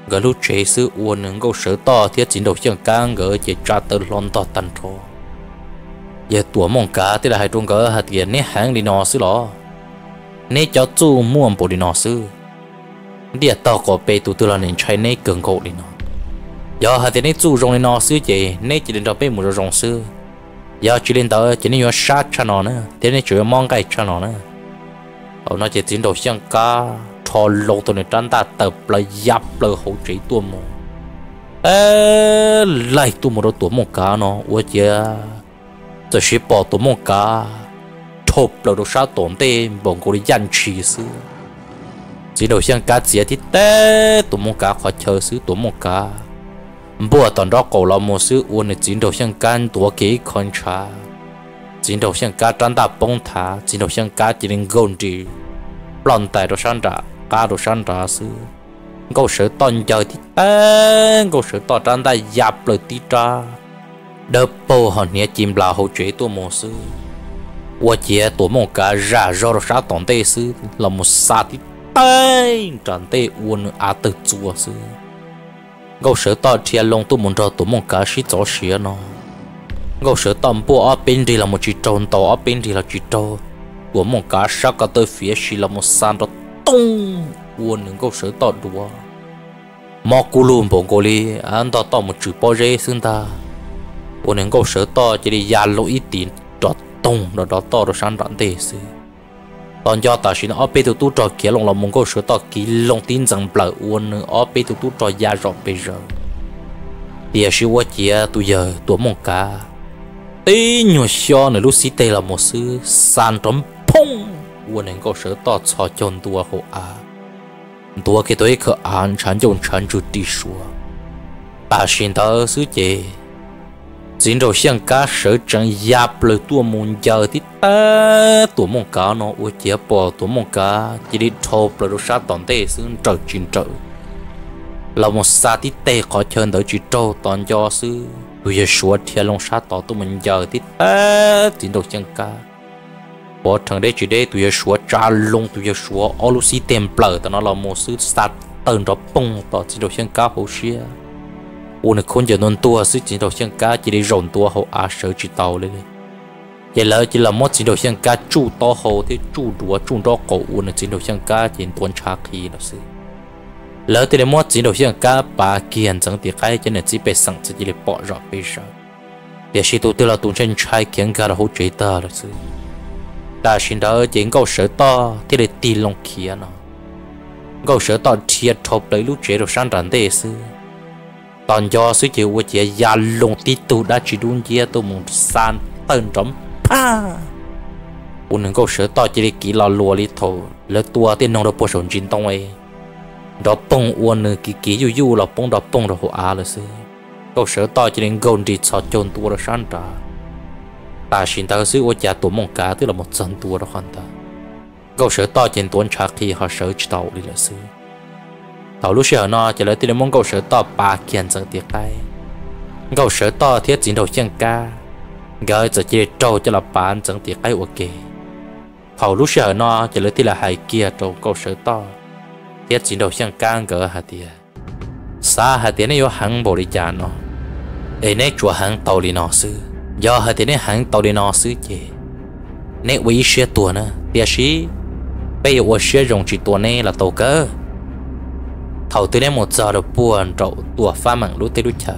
gỡ lúc chế sự uốn những câu sở to thiết chiến đấu xăng cá gỡ chỉ tra tơ lon to tàn thô giờ tuổi mong cá thì là hai trung gỡ hạt tiền nét hàng đi nọ xứ lọ nét cho chú mua một bộ đi nọ xứ địa tao có bê tụi tôi là nên chạy nét cường cầu đi nọ giờ hạt tiền nét chú rong đi nọ xứ chị nét chỉ đến đó bê một rong xứ giờ chỉ lên tới chỉ nên sát cho nó nữa, thế nên chỉ mong cái cho nó nữa. Ở nó chỉ tiến đầu sang cá, thò lột tụi nó trăn ta tập lại dập lại hỗ trợ tụi mồ, lại tụi mồ đó tụi mồ cá nó, ôi chà, giờ chỉ bỏ tụi mồ cá, thộp lại đồ sát tổn tên, bọn cô đi giàn trì xứ, chỉ đầu sang cá chỉ thì té tụi mồ cá khó chờ xứ tụi mồ cá. Bữa tuần đó cậu là một sự uốn để chiến đấu sang can tố kế con cha chiến đấu sang cá trăn ta bông thả chiến đấu sang cá chỉ nên gôn trì lòn tài đồ san trả cá đồ san trả sự câu sở toàn chơi thì tên câu sở toàn trăn ta dập lời tí tra đỡ bầu hòn nhẹ chìm là hậu chế tôi một sự qua chế tôi một cá ra do đồ sát toàn tê sự là một sa thì tên trăn tê uốn à tự chua sự gấu sữa to chia lông tụi mình ra tụi mông cá xí chó xía nó gấu sữa tầm bùa ở bên thì là một chỉ tròn to ở bên thì là chỉ trâu tụi mông cá sắc cả tới phía xí là một sàn đó tung uốn những gấu sữa to đùa mò cù lùm bông cô li anh ta to một chữ bao dây xưng ta uốn những gấu sữa to chỉ đi già lỗ ít tiền đó tung đó đó to đó sàn đoạn tê xí còn do ta xin ở bên tụi tôi trò kia lòng là mông gấu sữa to kí lòng tin rằng bờ uốn ở bên tụi tôi trò già rồi bây giờ địa sư quá chia tụi giờ tụi mông cá tí nhỏ xo này lúc xí tê là một sư sàn trống phong uốn những gấu sữa to cho chôn tua hộ à tua cái tuổi khờ ăn chán chôn chán chút đi xua ta xin ta sư chế xin đầu xem cá sở chẳng giáp lời tua mông giờ thì ta tua mông cá nó uế chế bỏ tua mông cá chỉ đi thộp lời đồ sát toàn tê xương trở chín trở là một sa thì tê có chân tới chỉ trâu toàn do xứ bây giờ xóa thiên long sát tỏ tụi mình giờ thì ta xin đầu xem cá bỏ thằng đấy chỉ để tụi giờ xóa cha long tụi giờ xóa olusi tem plờ tao nó là một xứ sát tần đó bông tỏ xin đầu xem cá hồ xia u này không chỉ non tua suy chỉ đầu xương cá chỉ để rồng tua hồ á sớ chỉ tàu lên vậy là chỉ là một chỉ đầu xương cá chu to hồ thế chu đúa chu đo cổ u này chỉ đầu xương cá chỉ tuấn trác khi nó xí lỡ thì là một chỉ đầu xương cá bà kiền chẳng tiếc cái cho nên chỉ bị sẵn chỉ để bỏ rõ bây giờ để khi tôi là tuấn chân trai kiền cá là hỗ trợ ta nó xí đã xin đỡ chỉ câu sớ to thế để tì lòng kia nó câu sớ to thiệt thộp lấy lúc chế độ sang tràn thế xí còn do suy chiều của chị già lùng tí tu đã chỉ đun chia tôi muốn san tên trống pa uống những câu sữa to chỉ để kỹ lò lùa đi thổ lỡ tua tiền nông đó bổ sung chín tông ấy đó bông uống nữa kỹ kỹ du du là bông đó hoa á là xứ câu sữa to chỉ để gòn đi sọt trôn tua đó san trả ta xin ta suy của già tuổi mông cá tức là một dân tua đó hoàn ta câu sữa to trên tuấn trà khi họ sữa chỉ tàu đi là xứ thảo lúc xưa nó chỉ lấy tiền mông câu sớ to bà kiện chẳng tiếc tay câu sớ to thiết chính đầu chân ca gái giờ chỉ trâu cho là bán chẳng tiếc tay ok thảo lúc xưa nó chỉ lấy tiền là hải kia trâu câu sớ to thiết chính đầu chân ca gỡ hạt tiền xa hạt tiền này do hàng bồi trả nó ấy nét chùa hàng tàu đi nó xứ do hạt tiền này hàng tàu đi nó xứ chị nét quý xe tuần á tiếc xí bây giờ xe dùng chỉ tuần này là tàu cơ thầu từ đây một giờ đầu buồn trậu tua pha mảng lúa tê lúa chờ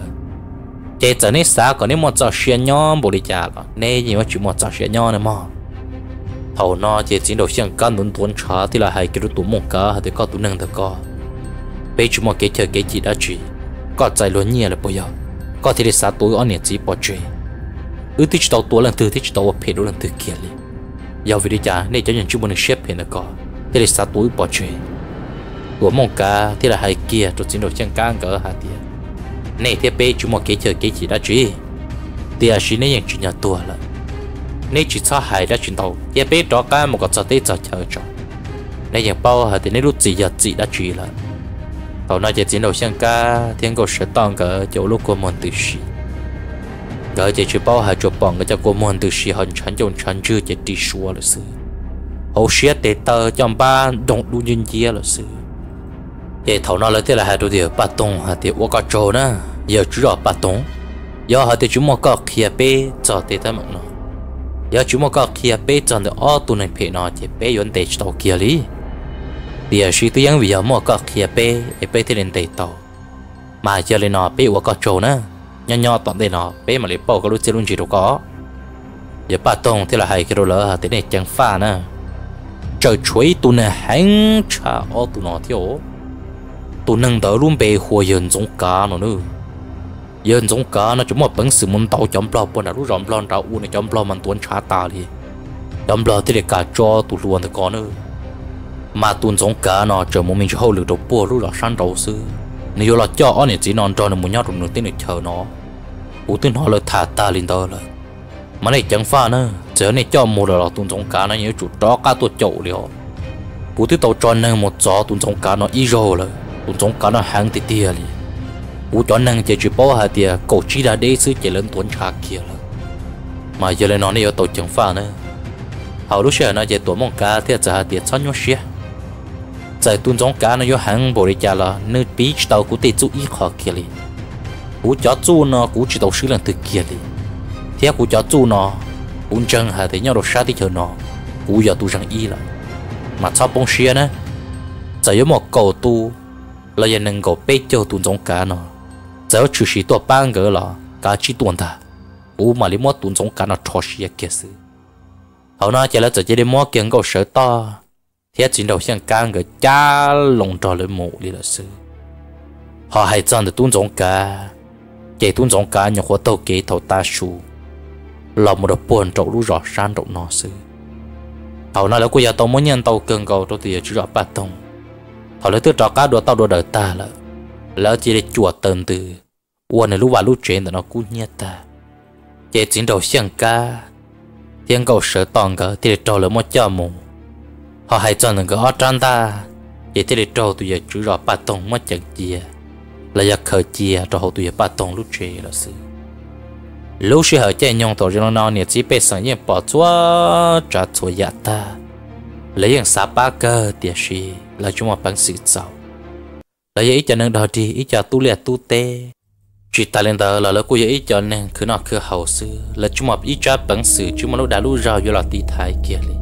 chế giờ này xá còn đến một giờ xuyên nhon bồ đi chả rồi nên gì mà chỉ một giờ xuyên nhon này mà thầu nó chế chỉ đầu xuyên cân đốn đốn chả thì là hai cái lúa tủ một cá thì có tủ nâng thì có bây chỉ một cái chờ cái gì đã chỉ có chạy lúa nhẹ là bây giờ có thì để xá tối ở nhà chỉ bỏ chơi ước thích tàu tua lần thứ thích tàu phe đôi lần thứ kia đi giờ về đi chả nên cho nhận chút một cái xếp phe là có thì để xá tối bỏ chơi của mông cá thì là hai kia rồi xin đầu chân cá cỡ hạt tiền này thì bé chúng một cái chờ cái chỉ đã chỉ tiền chỉ nên nhận chuyện nhà tua là nên chỉ cho hai đã chuyển đầu thì bé đó cá một cái giờ tết giờ chờ chờ nên nhận bao hạt tiền nên lúc gì giờ chỉ đã chỉ là đầu nay chỉ xin đầu chân cá thiên cầu sẽ tăng cỡ chỗ lúc của môn tử sĩ cỡ chỉ chuyển bao hạt chuột bỏng cỡ cho của môn tử sĩ hành chán chồng chán chưa chỉ đi xua lịch sử hậu xía tê tơ trong ba động đu nhân chia lịch sử vậy thầu nó lấy thế là hai đôi điều ba tông hạt tiêu có trâu nữa giờ chú đỏ ba tông giờ hạt tiêu chúng mua có kia bé cho tê ta mặn nó giờ chúng mua có kia bé cho nó ở tu này phe nó chỉ bé yến tê tàu kia lý giờ suy tư rằng vì giờ mua có kia bé thì lên tê tàu mà giờ lên nó bé có trâu nữa nhỏ nhỏ toàn tê nó bé mà lấy bao cái lối chơi luôn chỉ đâu có giờ ba tông thế là hai cái đồ lỡ hạt tiêu này chẳng pha nữa trời chuối tu này hán cha ở tu nó thiếu tôi nâng đỡ luôn bề hồi dân giống cá nó nữa dân giống cá nó chúng một bắn sự muốn tàu chấm bò bọn nào lúc rồng lon rau u này chấm bò mình tuấn trả ta đi chấm bò thì để cả cho tụi luôn thì có nữa mà tuấn giống cá nó chờ một mình cho hậu lực đầu bùa lúc là săn đầu sư nếu là cho anh này chỉ non cho nó muốn nhát được nửa tiếng để chờ nó u tin họ là thả ta lên tờ rồi mà này chẳng pha nữa giờ này cho một là tuấn giống cá nó nhớ chủ đó cá tuột chậu liền u tin tàu tròn nâng một gió tuấn giống cá nó y rồi cũng giống cả nó hàng tê tê đi, u cho năng chơi chụp bao hạt tê, cậu chỉ là để xứ chơi lớn tuấn trà kia rồi, mà giờ lại nói này ở tổ trưởng pha nữa, hầu lúc xưa nó chơi tuấn mông cá thì giờ hạt tê chán nhót xí, giờ tuấn giống cá nó vô hàng bồi trả là nơi beach tàu cũng tê chú ít khó kia đi, u cho chú nó cũng chỉ tàu xứ lần từ kia đi, thế u cho chú nó, uống chân hạt tê nhau đồ sát thì chờ nó, u giờ tu rằng y là, mà sao bông xí nữa, giờ có một cậu tu là dân nâng cầu bê châu tuần giống cá nó giờ chủ sĩ tổ ban gỡ là cá chỉ tuần ta u mà lấy mót tuần giống cá nó cho sĩ kia sự hầu na chỉ là giờ chỉ để mót kiêng cầu sớ to thế chỉ đầu xăng cá gỡ cha lồng trò lấy mũ đi là sự họ hay chọn được tuần giống cá chỉ tuần giống cá nhổ khóa tàu kế tàu ta su là một đợt buồn trộn lũ rọ san trộn nó sự hầu na là cô già tàu muốn nhận tàu kiêng cầu tàu thì chỉ rọ ba tông họ lấy thứ trò cá đua tao đua đời ta là lỡ chỉ để chuột tần từ uốn này lúc vào lúc chuyện thì nó cú nhét ta chạy chiến đầu xăng cá tiếng cầu sớ toàn cả thì để trâu lỡ một chảo mù họ hay cho những cái ót trăn ta vậy thì để trâu tụi giờ chữ rõ ba tông mất chật chia là giờ khởi chia trò họ tụi giờ ba tông lúc chuyện là sự lúc xưa họ chạy nhong tổ riêng nó nhiệt chỉ bê sang những bỏ chúa trả chúa giả ta lấy những sáp ba cơ tiệt gì là chúng mà bằng sự giàu lấy ý cho nên đòi đi ý cho tu liệt tu tê chỉ ta lên đó là lỡ cô dễ cho nên cứ nó cứ hậu sư là chúng mập ít chắp bằng sự chúng mà lúc đã lú rau vô là tí thái kia đi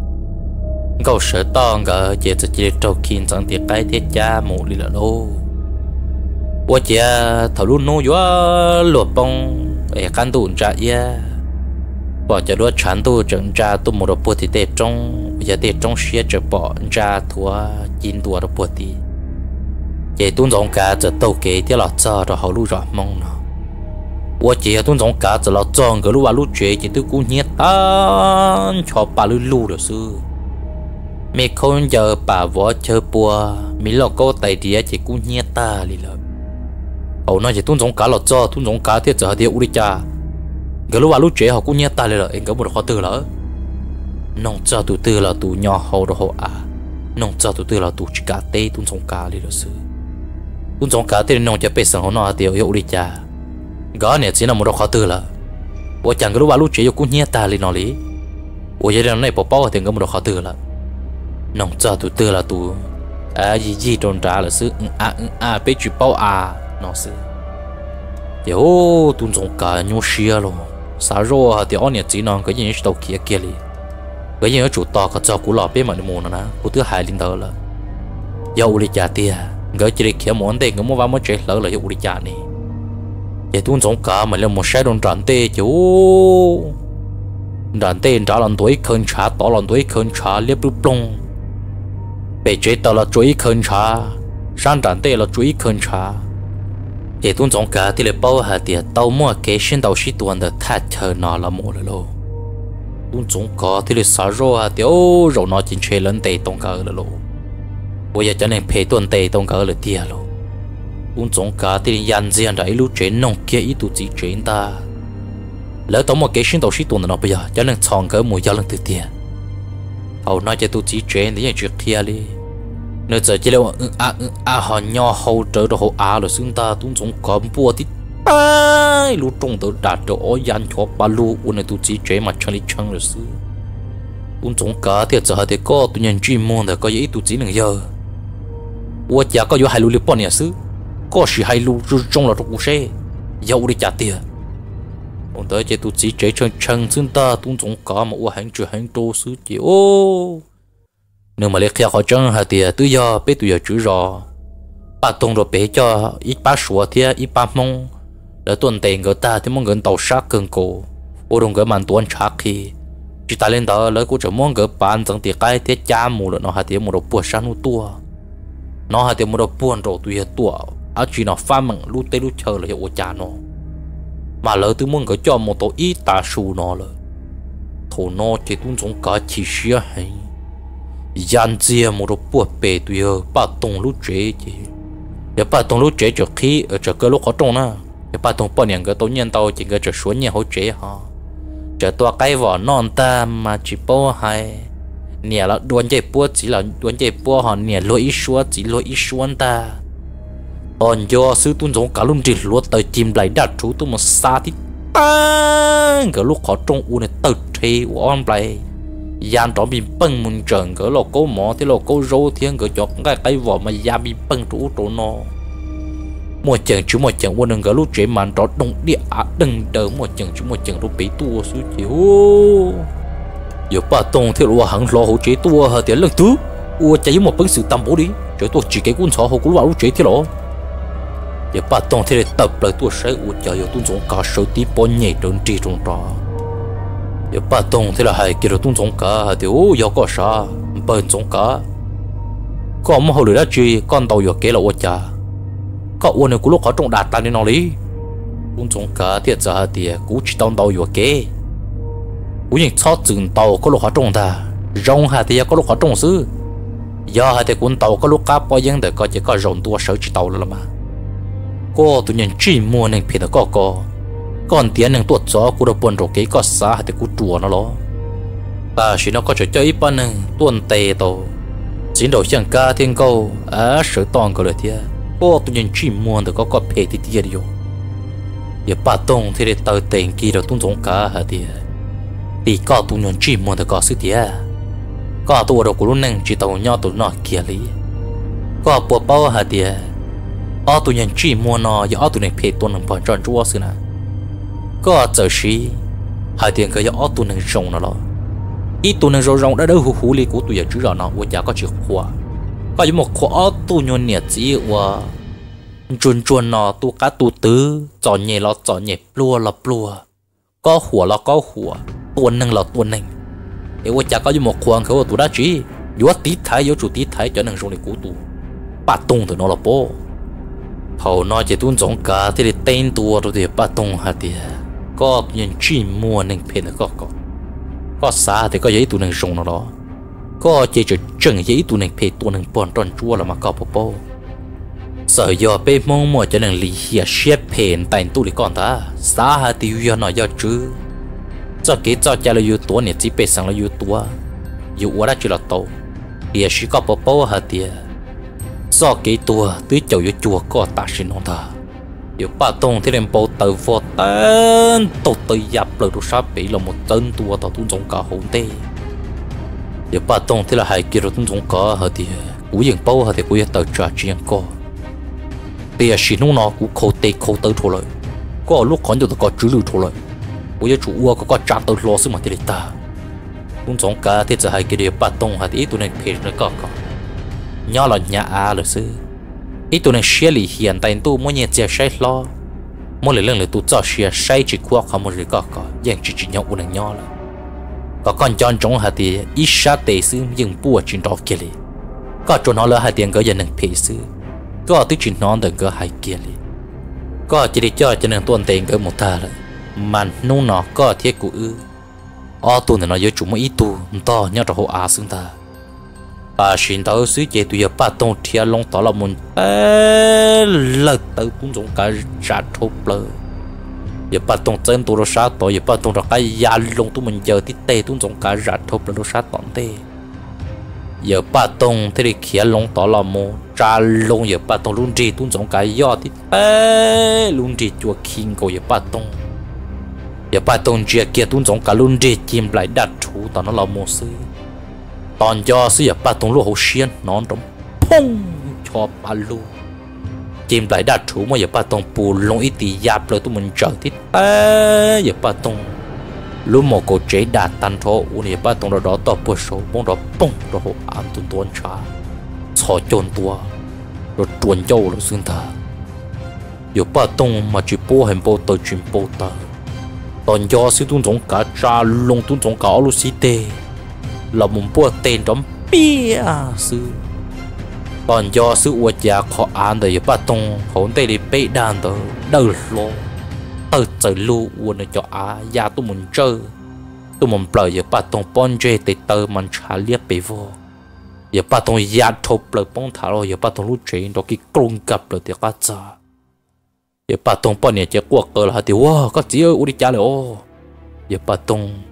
câu sợ to ngờ chị sẽ chị trâu kinh chẳng tiếc cái thiết cha một đi là đâu qua chị thầu luôn nô vô lụa bông để căn tủ trả ya bỏ cho đứa chán tu chẳng trả tu một đồ bột thì tệ trong giờ tệ trong xe chở bỏ trả thua chín tua đồ bột thì chị tuấn giống cá chở tàu kế thì là cho rồi hậu lú rọ mong nó qua chị tuấn giống cá chở là cho người lú bà lú chuyện chị tôi cũng nhiệt tan cho bà lú lú được sư mẹ không giờ bà vợ chơi bùa mì lọ câu tay đĩa chị cũng nhiệt ta lì lợn hậu nói chị tuấn giống cá là cho tuấn giống cá thì chở thì u đi cha người lú bà lú chuyện họ cũng nhiệt ta lì lợn em có một khó từ lỡ nông cho tụi tư là tụi nhỏ hậu đồ hậu à nông cho tụi tư là tụi chỉ cá tê tuấn giống cá lì lợn sư tuấn giống cá thì nông chỉ biết rằng họ nói thì u đi cha gõ này chỉ là một khó từ lỡ vợ chàng người lú bà lú chuyện cũng nhiệt ta lì nó lì vợ gia đình này bỏ bao thì có một khó từ lỡ nông cho tụi tư là tụi gì gì tròn trả là sư bé chụp bao nó sư thì ô tuấn giống cá nhô xia luôn sao rồi thì ông nhà chỉ non cái gì tàu kia kia đi cái gì nó chủ to có cho cú lọ bé mà nó mua nó nè cú thứ hai linh thờ là dầu đi trả tiền gỡ chỉ để kia món tiền người mua vào mới chơi lỡ là dầu đi trả nè vậy tuấn giống cá mà lên một xe đồn tròn tê chú đàn tê trả lần tuổi khẩn trả tỏ lần tuổi khẩn trả liếp lúp lông bể chế tao là chuối khẩn trả sang đàn tê là chuối khẩn trả để tuấn giống cá thì lại bao hạt tiền tao mua cái xin tao xí tuần được thắt chờ nó là một lô tuấn giống cá thì lại xả rô hạt tiền rồi nó chính chế lớn tê tông cờ là lô bây giờ cho nên phải tuần tê tông cờ là tiền lô tuấn giống cá thì dàn diện đấy lú chế nông kia ít tụ chỉ chế ta lỡ tao một cái xin tao xí tuần nó bây giờ cho nên chọn cái mùi cho lần từ tiền hầu nói cho tụ chỉ chế thì những chuyện kia đi nơi giờ chỉ là họ nhỏ hầu trở đồ hậu á rồi xưng ta tuấn giống cấm bùa thì tay lú trông tới đạt đồ dàn cho ba lú u này tụ chỉ chế mà chân đi chân rồi xứ tuấn giống cá thì giờ thì có tụ nhân chuyên môn rồi có gì tụ chỉ đừng giờ u chả có vô hai lú liệp bọn nhà xứ có sự hai lú trông là trục xe dầu đi trả tiền còn tới chế tụ chỉ chế chân chân xưng ta tuấn giống cá mà u hành chuyện hành đồ xứ chỉ ô nếu mà lấy kia khó chăng hạt tiền tự do bé tự do chữ rò ba tuần rồi bé cho ít ba số thì ít ba mông để tuần tiền người ta thì muốn gần tàu sát cần cổ ô đồng cái màn tuần sát khi chỉ ta lên đó lấy cô chỉ muốn cái bàn chẳng tiền cái thế cha mù rồi nó hạt tiền một đầu buồn sang tua nó hạt tiền một đầu buồn rồi tụi tua á chỉ nó pha mặn lú tê lú chờ là hiệu cha nó mà lấy tôi muốn cái cho một tổ ít ta sù nó rồi thổ nó chỉ tuân giống cả chỉ xia hay dàn chia một bộ bể tùy ba tông lú chế chứ, để ba tông lú chế cho khi ở chỗ cái lú khó trông na, để ba tông bao nhiêu cái tổ nhân tàu chỉ cái chỗ số nhiều hỗ chế ha, chỗ tua cái vỏ non ta mà chỉ bao hai, nè là đuôn chế búa chỉ là đuôn chế búa họ nè lối số chỉ lối số ta, còn do sư tuân giống cả luôn chỉ lúa tới chim lại đặt chú tôi một xa thì tan cái lú khó trông u này tự chế uon lại dàn trò bị bưng mùng trần cỡ lò cố mỏ thì lò cố râu thiên cỡ chọc cái vỏ mà dàn bị bưng trụ trụ nó một chừng chú một chừng quân đừng cỡ lúc chuyện màn trò đông địa đừng đỡ một chừng lúc bị tua suy chiếu giờ ba tông thì lúa hẳn lò hỗ chế tua hả tiền lần thứ ua cháy một bức sự tâm bố đi trời tôi chỉ cái quân sọ hỗ cứu lúa lúc chế thì lò giờ ba tông thì tập lại tua sẽ ua chờ giờ tôi dùng cả số tí bao nhảy đơn trì trong trò giờ ba tông thế là hai kia rồi tuấn giống cá thì ô giờ có sao bận giống cá có một hồi đã truy con tàu giờ kia là ô cha có ô này cũng lúc khó trông đạt ta nên nó lý tuấn giống cá thiệt ra thì cũng chỉ tàu tàu giờ kia cũng những chót dừng tàu có lúc khó trông ta rong hà thì có lúc khó trông xứ giờ hà thì cuốn tàu có lúc cá bao nhiêu để có chỉ có rồng tua sở chỉ tàu là mà có tụi nhân chỉ mua nên phải là có còn tiền những tuột gió của đồ buồn rồi cái có xa thì của chùa nó lo ta chỉ nó có chơi chơi ban nè tuần tề tổ chính đầu chẳng ca thiên câu á sửa toàn cái lời thia có tụi nhân chỉ muốn được có phê thì tiền rồi giờ ba tông thì để tờ tiền kia rồi tuấn giống cá hả tiền thì có tụi nhân chỉ muốn được có sự tiền có tụi đồ của luôn nè chỉ tàu nhau tụi nó kia lý có bộ bao hả tiền ở tụi nhân chỉ mua nó giờ ở tụi này phe tuần hàng phần tròn chúa xưa nè có giờ xí hai tiền cái giờ ở tụi này rồng nó rồi ít tụi này rồng đã đâu hú hú li của tụi giờ chữ nó của giá có chữ khóa có những một khóa ở tụi nhân nhiệt gì và chuồn chuồn nó tụi cá tụi tứ chọn nhẹ plua là plua có khóa là có khóa tuần năng là tuần năng để của giá có những một khóa khẩu tụi đã chỉ yếu tí thái yếu chủ tí thái cho nên rồng này của tụi ba tung thì nó là bố hầu nói chỉ tuân trọng cả thì tên tua rồi thì ba tung hạt thì có những chi mua nên phiền nó có xa thì có giấy tụi nên dùng nó đó có chỉ cho chừng giấy tụi nên phiền tụi nên bòn tròn chua là mà có bố sợ giờ bé mong mỏi cho nên lì hiệp xếp phiền tại tụi để con ta xa hạt thì do nó do chứ cho cái cho cha là yêu tua này chỉ bé sang là yêu tua yêu quá đã chỉ là tàu địa sĩ có bố hạt thì do cái tua tưới chậu vô chùa có ta xin ông ta giờ ba tông thì đem bầu tàu vô tên tụt tới dập lời đồ sáp bị là một tên tua tàu tuôn giống cả hồn tê giờ ba tông thì là hai kia rồi tuôn giống cả hả thì cú dừng bầu hả thì cú giờ tàu trả chuyện co bây giờ xin ông nó cú khâu tê khâu tới thôi rồi có lúc còn được có chữ lưu thôi rồi cú giờ chủ ua có trả tới lo xí mà thì ta tuôn giống cả thì giờ hai kia giờ ba tông hả thì tụi này phê nó có nhỏ là nhà à là sư ít tụi này xia lì hiền tại tụi mỗi nhà chia sẻ lo mỗi lần là tụi cho xia sẻ chỉ qua không một gì cả dạng chỉ nhau u nằng nhỏ là có con chọn trống hạt thì ít xa tệ sư dừng bùa chuyện đó kia lì có trốn họ lỡ hai tiền có giờ nằng phê sư có tới chuyện non đừng có hai kia lì có chỉ để cho nằng tuần tiền có một thà rồi mà nung nó có thiết của ư o tụi này nó vô chủ mỗi ít tụi to nhau trong hộ à xương ta bà xin tao xứ chế tụi giờ ba tông thia long tỏ là muốn lật tới cũng giống cái rác thô lơ giờ ba tông chân tụi nó sát tỏ giờ ba tông ra cái da long tụi mình giờ tít tê cũng giống cái rác thô lơ nó sát tỏn tê giờ ba tông thế thì kia long tỏ là muốn ra long giờ ba tông luôn trì cũng giống cái do tít luôn trì chùa kinh cầu giờ ba tông chia kia cũng giống cái luôn trì chìm lại đặt thú tao nó là một xứ toàn cho sư giờ ba tuần lúa hồ xiên nón trong phong cho ba lú chìm lại đa chủ mà giờ ba tuần bù lông ít thì giáp rồi tụi mình chờ tít giờ ba tuần lúa mồ cột chế đạt tan thô u này ba tuần đó to bự số bông đó bông rồi hồ ăn tuần tuần trả xỏ chôn tua rồi tuần châu rồi xương ta giờ ba tuần mà chỉ bố hành bố tới chìm bố ta toàn cho sư tuần giống cả cha lông tuần giống cả lú xí tê là một bộ tên trong bia sư còn do sư uất gia khó ăn để bắt tông hồn tê đi bê đàn đó đầu lo ở trời lu uất cho á gia tụi mình chơi tụi mình bơi để bắt tông bón chơi tê tơ mình trả liếc bê vô để bắt tông gia thục bơi bóng thả rồi để bắt tông lút chơi đó cái cồn cặp rồi thì cá cha để bắt tông bón này chơi quạt cờ là thì wow có gì ở uất gia rồi để bắt tông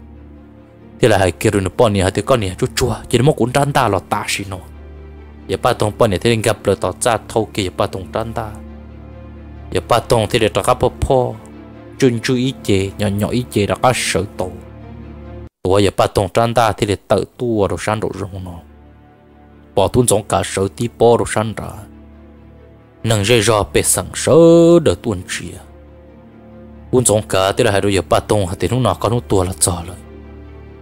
thế là hai kia rồi nó bận nè, thì con nè chút chua, chỉ muốn cuốn tan ta là ta xin nó, giờ ba tông bận nè, thế nên gặp rồi tỏ ra thâu kia giờ ba tông tan ta, giờ ba tông thế để tao gặp bố po, chun chu ít chế, nhỏ nhỏ ít chế đã có sợ tổ, tuổi giờ ba tông tan ta thế để tự tua rồi san độ rồng nó, bỏ tuôn giống cả sợ tí po rồi san ra, nâng dây rò bê sẵn sợ đỡ tuôn chia, tuôn giống cả thế là hai đôi giờ ba tông thì lúc nào con nó tua là sợ rồi.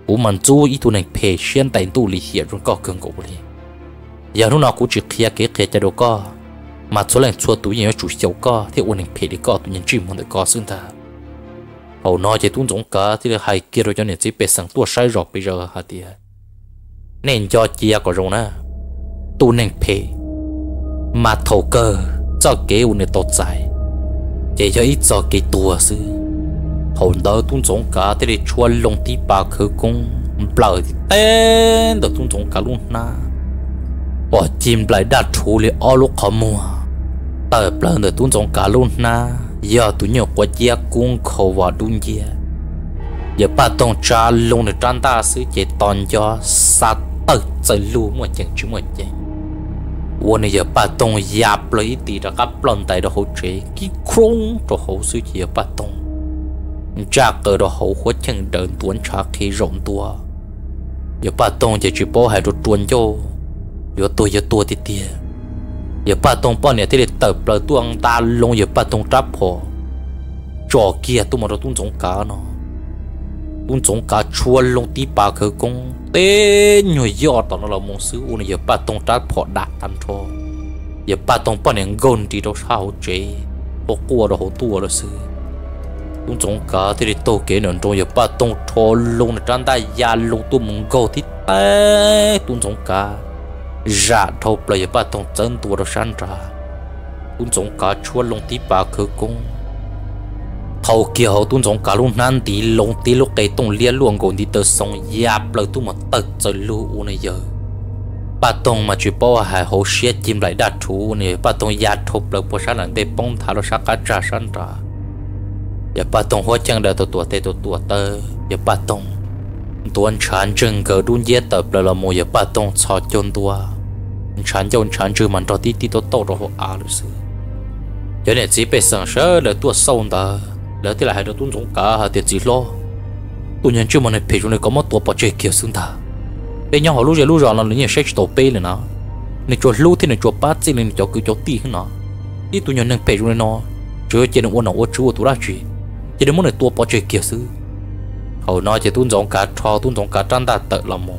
Cú mình chú ý tụi này phê xuyên tại tụi lì hiệp rồi có cường cổ đi giờ nó cũng chỉ khía kế cho đâu có mà số lần xua tụi nhớ chủ xấu có thì uốn này phê để có tụi nhớ chìm muốn để có xương ta hầu nói chỉ tụi giống cả thì là hai kia rồi cho nên chỉ bê sang tua sai rồi bây giờ hả thì nên cho chia có rồi na tụi này phê mà thầu cơ cho kế uốn này tốt dài chỉ cho ít cho kế tua xứ hầu đó tuân trọng cả thế để chua lông tí bà khử cung bờ thì tên đó tuân trọng cả luôn na bỏ chim lại đặt thú để ao lúc khó mua tờ bờ đó tuân trọng cả luôn na giờ tụi nhiều quá chia cung khẩu vào đun chia giờ ba tông cha lông để trăn ta xứ chế toàn cho sát tật trời luôn mà chẳng chịu mà chạy uốn này giờ ba tông giáp lấy tí ra gấp lần tại đó hỗ chế cái khung cho hỗ xứ chế ba tông cha cờ đó hậu khuất chân đợn tuấn trả khi rộng tua giờ ba tông chỉ bố hai đốt tuấn cho giờ tôi thì tia 也把东半年这里得不到安大龙也把东扎破，早起都没得东种家呢，东种家出龙第八口工，得牛腰到那老孟师傅呢也把东扎破打单车，也把东半年工地都烧绝，好过了好多了是。 东中家这里都给人种，也把东朝龙的长大亚龙都蒙高的哎，东中家然后不也把东真多的山楂，东中家出龙第八口工，头几后东中家龙南地龙地路给东连龙工的都送亚不都么得走路乌那样，把东嘛去包还好些进来打出呢，把东亚头不不山人得帮他了啥个炸山楂。 也把东火枪的ตัว也把东多产证个东也得不了么？也把东操军多，产证蛮多滴滴都到了好阿了是。有点子被上车了多少的，了的来还多东种家还得几咯。多年之么呢？陪着你搞么多把这给送他。别人好路也路上了，人家谁去倒背了呢？你做路的，你做八字的，你做个做地去呢？你多年能陪着你呢？只要见到我呢，我只我多拉去。 chỉ để muốn để tua bỏ chơi kia xứ, hầu nói chỉ tuân giống cá trò tuân giống cá trăn ta tự làm mồm,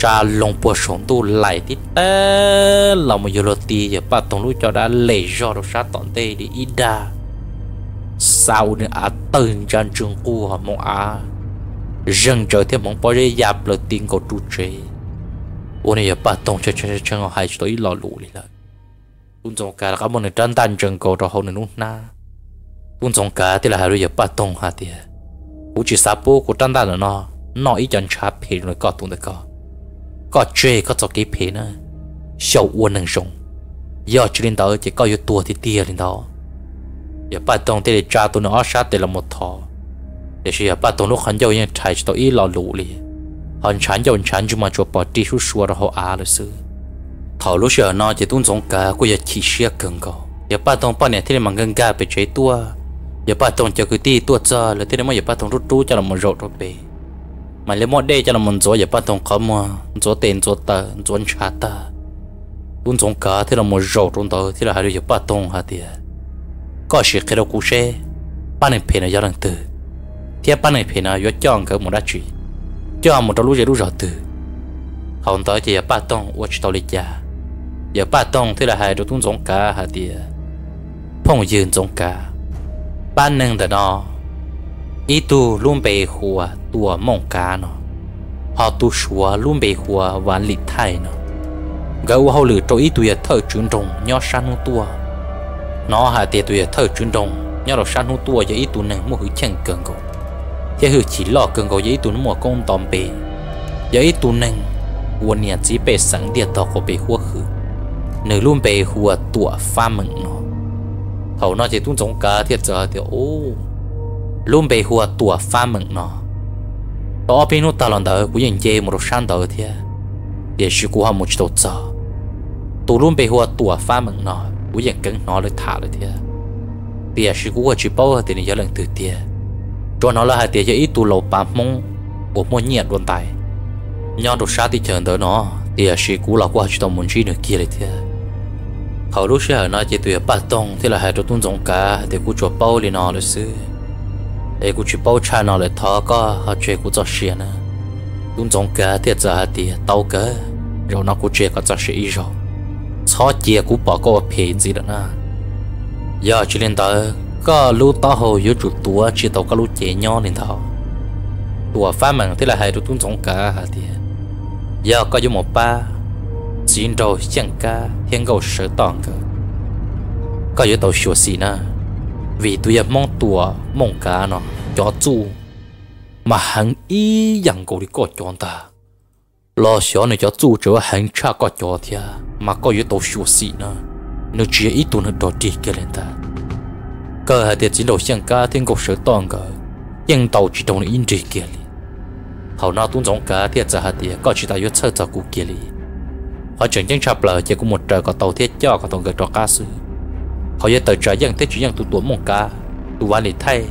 cha lòng bùa sống tu lại tít té làm một giờ lột tì giờ bắt tông lũ cho đã lệ do đâu sát tận tê đi ida, sau nữa á từng chân trường cu họ mong á, rừng trời thêm mong bỏ dây giáp lột tiền cầu trụ chơi, hôm nay giờ bắt tông chơi họ hay tới lò lụi lại, tuân giống cá là các món này trăn tan trường cầu đó hầu này nút na. Cũng giống cả thì là hai đứa giờ bắt tông hả thì, cũng chỉ sáp bố của trang ta là nó ít chân chạp thì nó có tụng được có chơi có cho cái phê nữa, sau uốn nâng sông, giờ chỉ lên đó chỉ có yếu tua thì tia lên đó, giờ bắt tông thì để cha tụi nó sát thì là một thọ, để giờ bắt tông lúc hắn giàu như chạy tụi ít lò lụ liền, hắn chán giàu chán chứ mà cho bỏ đi suốt suốt là họ á rồi xứ, thọ lúc giờ nó chỉ cũng giống cả của giờ chỉ xe cần có, giờ bắt tông bao nhiêu thì mình gần gà bị cháy tua. อย่าป้าตรงจะคือตีตัวเจอแล้วที่นั่นไม่อย่าป้าตรงรู้จะเราหมดโรคตัวไปมันเลยหมดได้จะเราหมดโซ่อย่าป้าตรงเขาหมดโซ่เต็นโซ่ตาโซ่ชาตารุ่นสงการที่เราหมดโรคตรงตัวที่เราหายด้วยอย่าป้าตรงหาเดียก็เสียแค่เราคุเช่ป้าในเพนายาลังตือเทียบป้าในเพนายาจ้องเขาหมดได้จีจ้องหมดเรารู้จะรู้จักตือเขาตัวจะอย่าป้าตรงวัดตัวลิจาอย่าป้าตรงที่เราหายด้วยรุ่นสงการหาเดียพ่องยืนสงการ บ้านหนึ่งแต่นออีตูลุ่มไปหัวตัวมงกาเนาะพอตูชัวลุ่มไปหัววันลิไทยเนาะเก้าเขาหลือตัวอีตัวเธอจุนตรงย่อชั้นตัวนอหาเตียตัวเธอจุนตรงย่อเราชั้นตัวจะอีตัวหนึ่งมั่วหือเชิงเกินกูจะหือฉีหลอกเกินกูจะอีตัวนั้นมั่วกงตอมไปจะอีตัวหนึ่งวันเนี่ยจีเป็ดสังเดียต่อเขาไปหัวหือหนึ่งลุ่มไปหัวตัวฟ้ามึงเนาะ hầu nó chỉ tung giống cá thiệt giờ thì ô luôn bị hùa tua pha mừng nó đó bên nút ta lần đầu cũng nhận chơi một sáng đầu thì để sự cố hàm một chút giờ tụ luôn bị hùa tua pha mừng nó cũng nhận cứng nó lên thả rồi thì để sự cố chỉ bao thì nhớ lần từ thì cho nó là hai thì chỉ tụ lầu ba mông của mông nhiệt luôn tại nhau đồ sát thì chờ đợi nó để sự cố là qua chỉ tao muốn chi nữa kia rồi thì hầu lúc xưa nó chỉ tụi bắt tông thì là hai đứa tuân giống cá để cú cho bao lên nó rồi xứ để cú chỉ bao cha nó lại thọ có họ chơi cú cho xí nữa tuân giống cá thì giờ thì tàu cá rồi nó cú chơi có cho xí rồi xóa chia cú bỏ có phê gì đó na giờ chỉ lên tàu có lúc tàu hồ yếu chút tua chỉ tàu có lúc chế nhỏ lên tàu tua phá mảng thì là hai đứa tuân giống cá thì giờ có giống một ba xin đầu chẳng ca thiên cầu sở tòng cơ có yếu tố sửa xí na vì tụi em mong tua mong cá nó cho chu mà hắn ý rằng cậu đi có chọn ta lo xóa này cho chu trở hắn cha có cho thia mà có yếu tố sửa xí na nó chỉ ít tụi nó đòi đi cái lên ta cơ hệ tiền xin đầu chẳng ca thiên cầu sở tòng cơ nhưng tàu chỉ trong này in đi kia đi hầu na tuấn giống cá thiệt giả hạt tiền có chỉ ta yếu sơ cho cụ kia đi họ chuyển chân chập lờ chỉ có một trời có tàu thiết cho có tàu gạch cho cá sư họ giờ tới trời dân thiết chỉ dân tụ tuổi mông cá tụ ván lì thay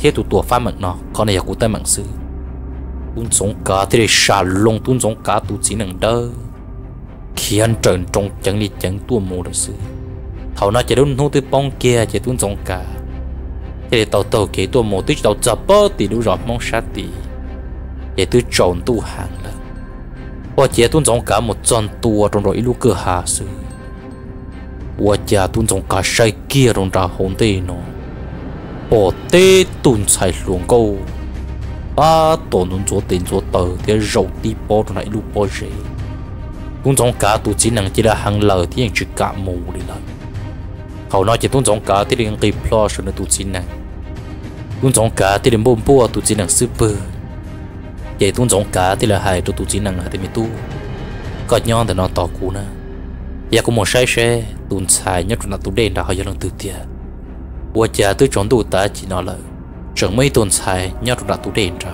thiết tụ tuổi pha mặn nó con này giờ cũng tới mặn sư tuôn giống cá thì để xả lông tuôn giống cá tụ chỉ nặng đơ khiến trần trong chẳng đi chẳng tua mù được sự thầu nó chỉ đúng thu tư bông kia chỉ tuôn dòng cả thế tàu tàu kế tua mù tích tàu chập bơ thì đủ rọt mong sát thì để tư tròn tu hàng là qua chế tuôn dòng cả một tròn tua trong rồi lúc cửa hà sự qua cha tuôn dòng cả say kia trong ra hồn tê nó bỏ tê tuôn xài luồng câu ba tổ nôn chúa tên chúa tờ thế rậu đi bó trong lại lúc bó rễ tuôn dòng cả tụ chỉ năng chỉ là hàng lờ thì anh chỉ cả mù đi lại hầu nói chỉ tuôn dòng cả thì đừng kịp lo sự nơi tụ chỉ năng tuôn dòng cả thì đừng bồn bùa tụ chỉ năng super vậy tuôn dòng cả thì là hại cho tụ chỉ năng hại thì mình tu có nhon thì nó tỏ cú na giờ cũng một sai xe tuôn sai nhất là tụ đen đã hỏi lần từ tia qua cha tôi chọn tụ ta chỉ nói là chẳng mấy tuần sai nhớ được là tụ đền ra,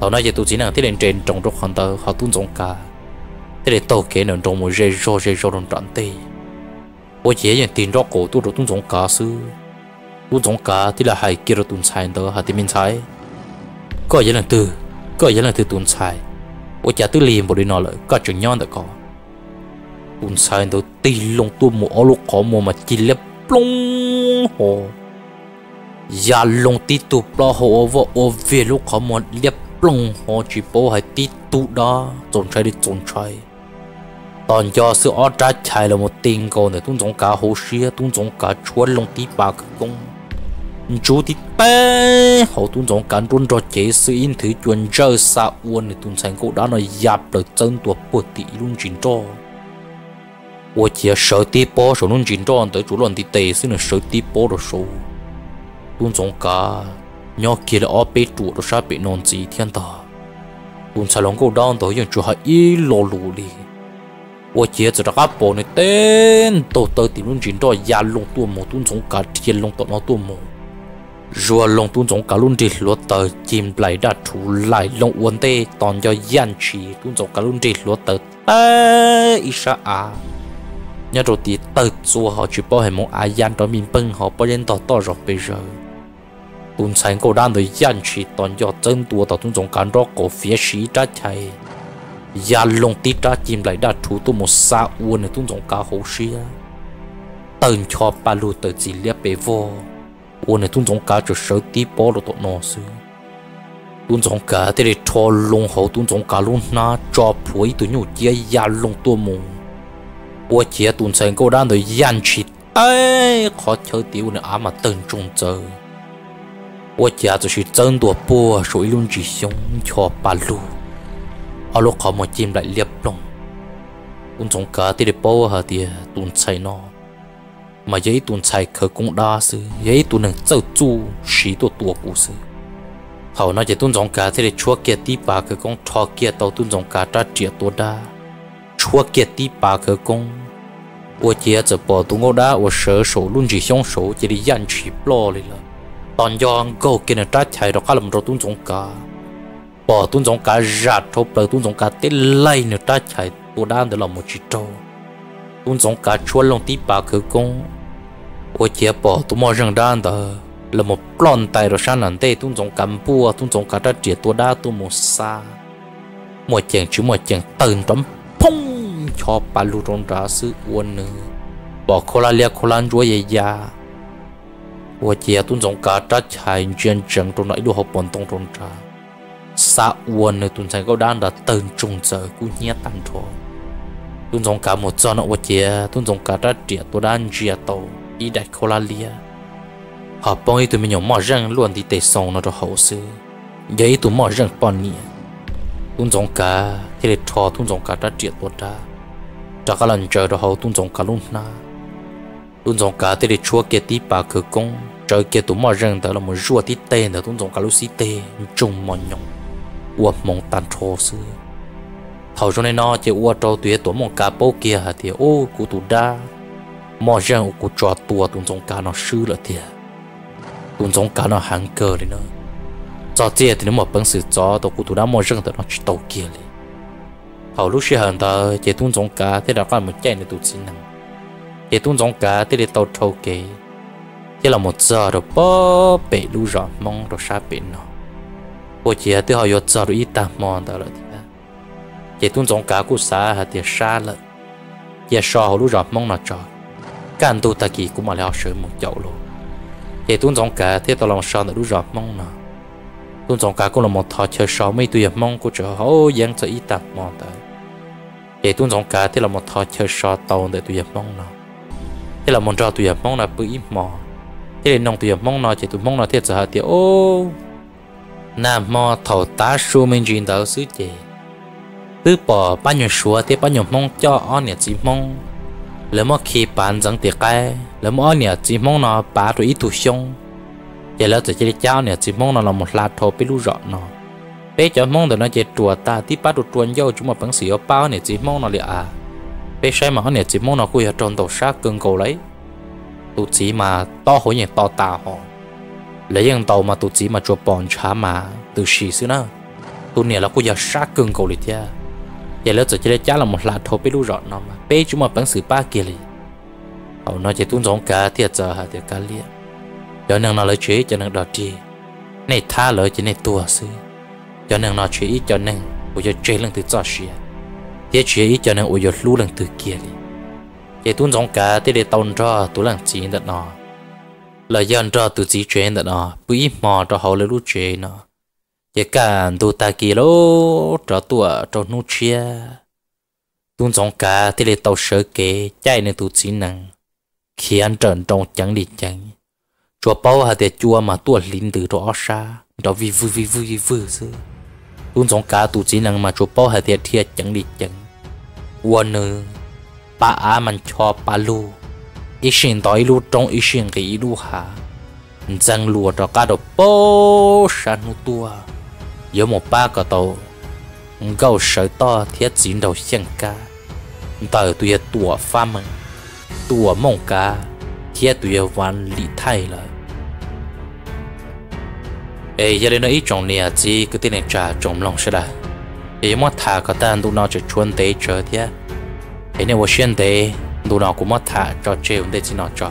tàu nói về tụ chỉ năng thế lên trên trong rốt hòn tàu họ tuôn dòng cả, thế để tàu kế nền trong một rê rô trong trận tây, bố chế nhận tiền rốt cổ tụ rồi tuôn dòng cả xứ, tuôn dòng cả thế là hai kia rồi tuôn sai tàu hai tiền bên trái, có giờ lần từ tuôn sai, bố chế tứ liền bộ đi nọ lại có chuyện nhon đã có, tuôn sai tàu tì lông tuôn một áo lục khó mồm mà chỉ lép plong hồ. Giá lông tí tụ bỏ hồ vô ô về lúc khó mòn liếp lông hồ chỉ bố hay tí tụ đó trốn trái đi trốn trái toàn cho sự ó trái chạy là một tình cầu này tuôn giống cả hồ xìa tuôn giống cả chúa lông tí bà cực công chú tí bé hồ tuôn giống cả tuôn rõ chế sự yên thứ chuẩn rơ xa uôn này tuôn sánh cổ đá nó dạp lời chân tuột bộ tỷ luôn chính cho ô chìa sở tí bó sở luôn chính cho tới chú luận tí tề xứ này sở tí bó rồi số tuôn giống cả nhỏ kia là ở bể trụ đó sao bị non gì thiên ta tuôn xài lòng câu đan tới những chỗ hay y lò lù đi qua chế từ các bộ này tên tổ tới tìm luôn chuyện đó già lòng tuôn mồ tuôn giống cả thiên lòng tọt nó tuôn mồ rồi lòng tuôn giống cả luôn đi lúa tới chim lại đã thú lại lòng uốn tê toàn do gian trì tuôn giống cả luôn đi lúa tới tê isa à nhớ rồi thì tới chỗ họ chỉ bảo hệ món ai gian đó mình bưng họ bảo nhân tọt tọt rồi bây giờ tuần sáng cô đang đợi gian chỉ toàn do chân tua tàu tuần giống cán đó cổ phía xí trái chạy gia long tí trái chim lại đã thú tu một sa uôn này tuần giống cá hồ xí tần cho ba lô tờ chỉ liếc bể vô uôn này tuần giống cá cho sớt tí bỏ đồ tọt nọ xứ tuần giống cá thì để cho long hồ tuần giống cá luôn na cho phối tụi nhổ chia gia long tua mùng qua chế tuần sáng cô đang đợi gian chỉ ấy khó chơi tiêu này á mà tần trông chờ qua chế tụi chị chân đùa bùa rồi luôn chỉ sống cho ba lú ở lúc họ mà chim lại liệp lòng tuần giống cá thì để bò hả thì tuần sáng nó mà giấy tuần sáng khởi cũng đa sự giấy tuần hàng châu chu xí tuột tuột cú sự hầu nói chế tuần giống cá thì để chúa kia tí bà khởi công thọ kia tàu tuần giống cá ra triệt tuột đa chúa kia tí bà khởi công qua chế tụi bò tuần ngô đa qua sở sổ luôn chỉ sống sổ chỉ đi dặn chỉ lo lên là toàn do anh câu kia là trái chạy đó khá lầm rồi tuôn giống cá bỏ tuôn giống cá rạt thô bờ tuôn giống cá tê lây nữa trái chạy tôi đang để làm một chiếc trâu tuôn giống cá chua lòng tí bà khởi công ôi chìa bỏ tôi mò rằng đang đó là một lon tay rồi sang nản tê tuôn giống cá bùa tuôn giống cá trái chìa tôi đã tôi một xa một chàng chứ một chàng tần trống phong cho bà lù rong ra sự uôn nữa bỏ khô la lia khô lan chúa dây da qua chế tuôn giống cá trách hành chuyên trường trong nãy đồ học bọn tông trong trà xa uôn nơi tuôn sáng cao đan đã từng trùng giờ cũng nhét tan thua tuôn giống cá một giờ nọ qua chế tuôn giống cá trách trẻ tôi đang chia tàu đi đại khâu la lia họ bọn ấy tụi mình nhỏ mỏ răng luôn thì tệ xong nó cho hậu sư vậy tụi mỏ răng bọn nhỉ tuôn giống cá thì để cho tuôn giống cá trách trẻ tôi ra cho các lần chờ đó hậu tuôn giống cá luôn na tuôn giống cá thì để chúa kia tí bà khởi công trời kia tụi mò rừng đó là một rùa tí tê nữa tuôn giống cá lũ xí tê trùng mò nhộng uổng mong tàn trò xứ thầu cho nên nó chỉ uổng trò tuyết tụi mong cá bố kia hả thì ô cụ tụi đa mò rừng cụ trò tua tuôn giống cá nó sư là thiệt tuôn giống cá nó hàng cờ đấy nữa cho chết thì nó một bằng sự cho tụi cụ tụi đa mò rừng đó nó chỉ tàu kia đi thầu lúc xí hận đó chỉ tuôn giống cá thì đã phải một chạy để tụi xin năng để tuôn giống cá thì để tàu trâu kế chỉ là một giờ rồi bó bể lũ rõ mong rồi xa bể nó cô chị thì họ giờ rồi ít tạm mòn đó là thế để tuôn giống cá của xa thì xa lợn 也少好多人忙那着，干都自己顾不了水母脚了。也通常个天到浪上的多人忙呢，通常个可能木头车少没对人忙过着，好养着一大忙的。也通常个天浪木头车少到的对人忙呢，天浪木着对人忙呢不一忙，天浪对人忙呢就对忙呢天子下天哦，那么头打说明见到世界。 cứ bỏ bao nhiêu số thì bao nhiêu mong cho anh nhà chỉ mong, lấy một khi bán chẳng tiếc cái, lấy một anh nhà chỉ mong nó bán được ít thu xong, vậy là từ chỉ cho nhà chỉ mong nó là một lạt thô bị lú rọ nó, bây giờ mong được nó chỉ trùa ta thì bán được tuần dâu chúng mà vẫn sử dụng bao nhà chỉ mong nó liền à, bây giờ mà anh nhà chỉ mong nó cứ ở trong tàu sát cưng cầu lấy, tụ chỉ mà to hồi nhà to tà họ, lấy những tàu mà tụ chỉ mà chua bòn chả mà từ xì xí nữa, tụ này là cứ giờ sát cưng cầu liền kia. Giờ lỡ rồi chơi là một lát thôi, biết luôn rõ nó mà. Bây chúng mà vẫn xử ba kia liền. Hầu nó chỉ tuân giống cả thiệt giờ hả thiệt cả liền. Giờ nàng nó lấy chế cho nàng đòi đi. Này tha lời chỉ này tua xí. Giờ nàng nó chế ý cho nàng, ôi giờ chế lần từ cho xí. Thiệt chế ý cho nàng ôi giờ lú lần từ kia liền. Giờ tuân giống cả thiệt để tồn cho tụ lần chỉ đợt nó. Lời dân cho tụ chỉ chế đợt nó, bữa mò cho hầu lấy lú chế nó. Chỉ cần tụ ta kia lô trở tụa trở nụ chia tuôn giống cả thì để tàu sơ kế chạy nên tụ chỉ năng khi ăn trần trong chẳng đi chẳng chùa bao hạt để chùa mà tụa lính từ đó xa đó vì vui tuôn giống cả tụ chỉ năng mà chùa bao hạt để thiệt chẳng đi chẳng quên nữa ba á mình cho ba lu ý sinh tới lu trong ý sinh cái lu hà răng lùa cho cả đồ bao sản nụ tua giữa một ba cờ tàu gấu sợi to thiết chín đầu xanh cá tờ tuyệt tủa pha mừng tủa mông cá thiết tuyệt văn lý thay lời ấy giờ đến nơi trồng nè chỉ cứ tin này trà trồng lòng sẽ đã ấy mất thả cả tan tụi nó chỉ chuẩn tế chờ thế ấy nếu xuyên tế tụi nó cũng mất thả cho chơi để chỉ nó cho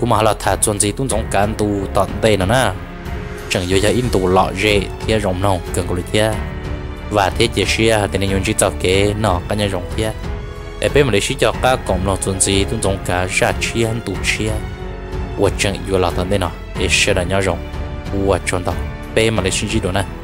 cũng mà là thả chuẩn gì tuấn giống cán tu tận tê nữa nè chẳng dễ dàng in tù lọ rễ thế rồng nồng cần có lý thế và thế chỉ xia thì nên dùng chỉ cho cái nọ cái nhà rồng thế ở bên mình để chỉ cho các cộng đồng chuẩn gì tuấn giống cá ra chia ăn tù chia và chẳng dễ là tận tê nọ để xia là nhà rồng và chọn đó bên mình để chỉ đồ này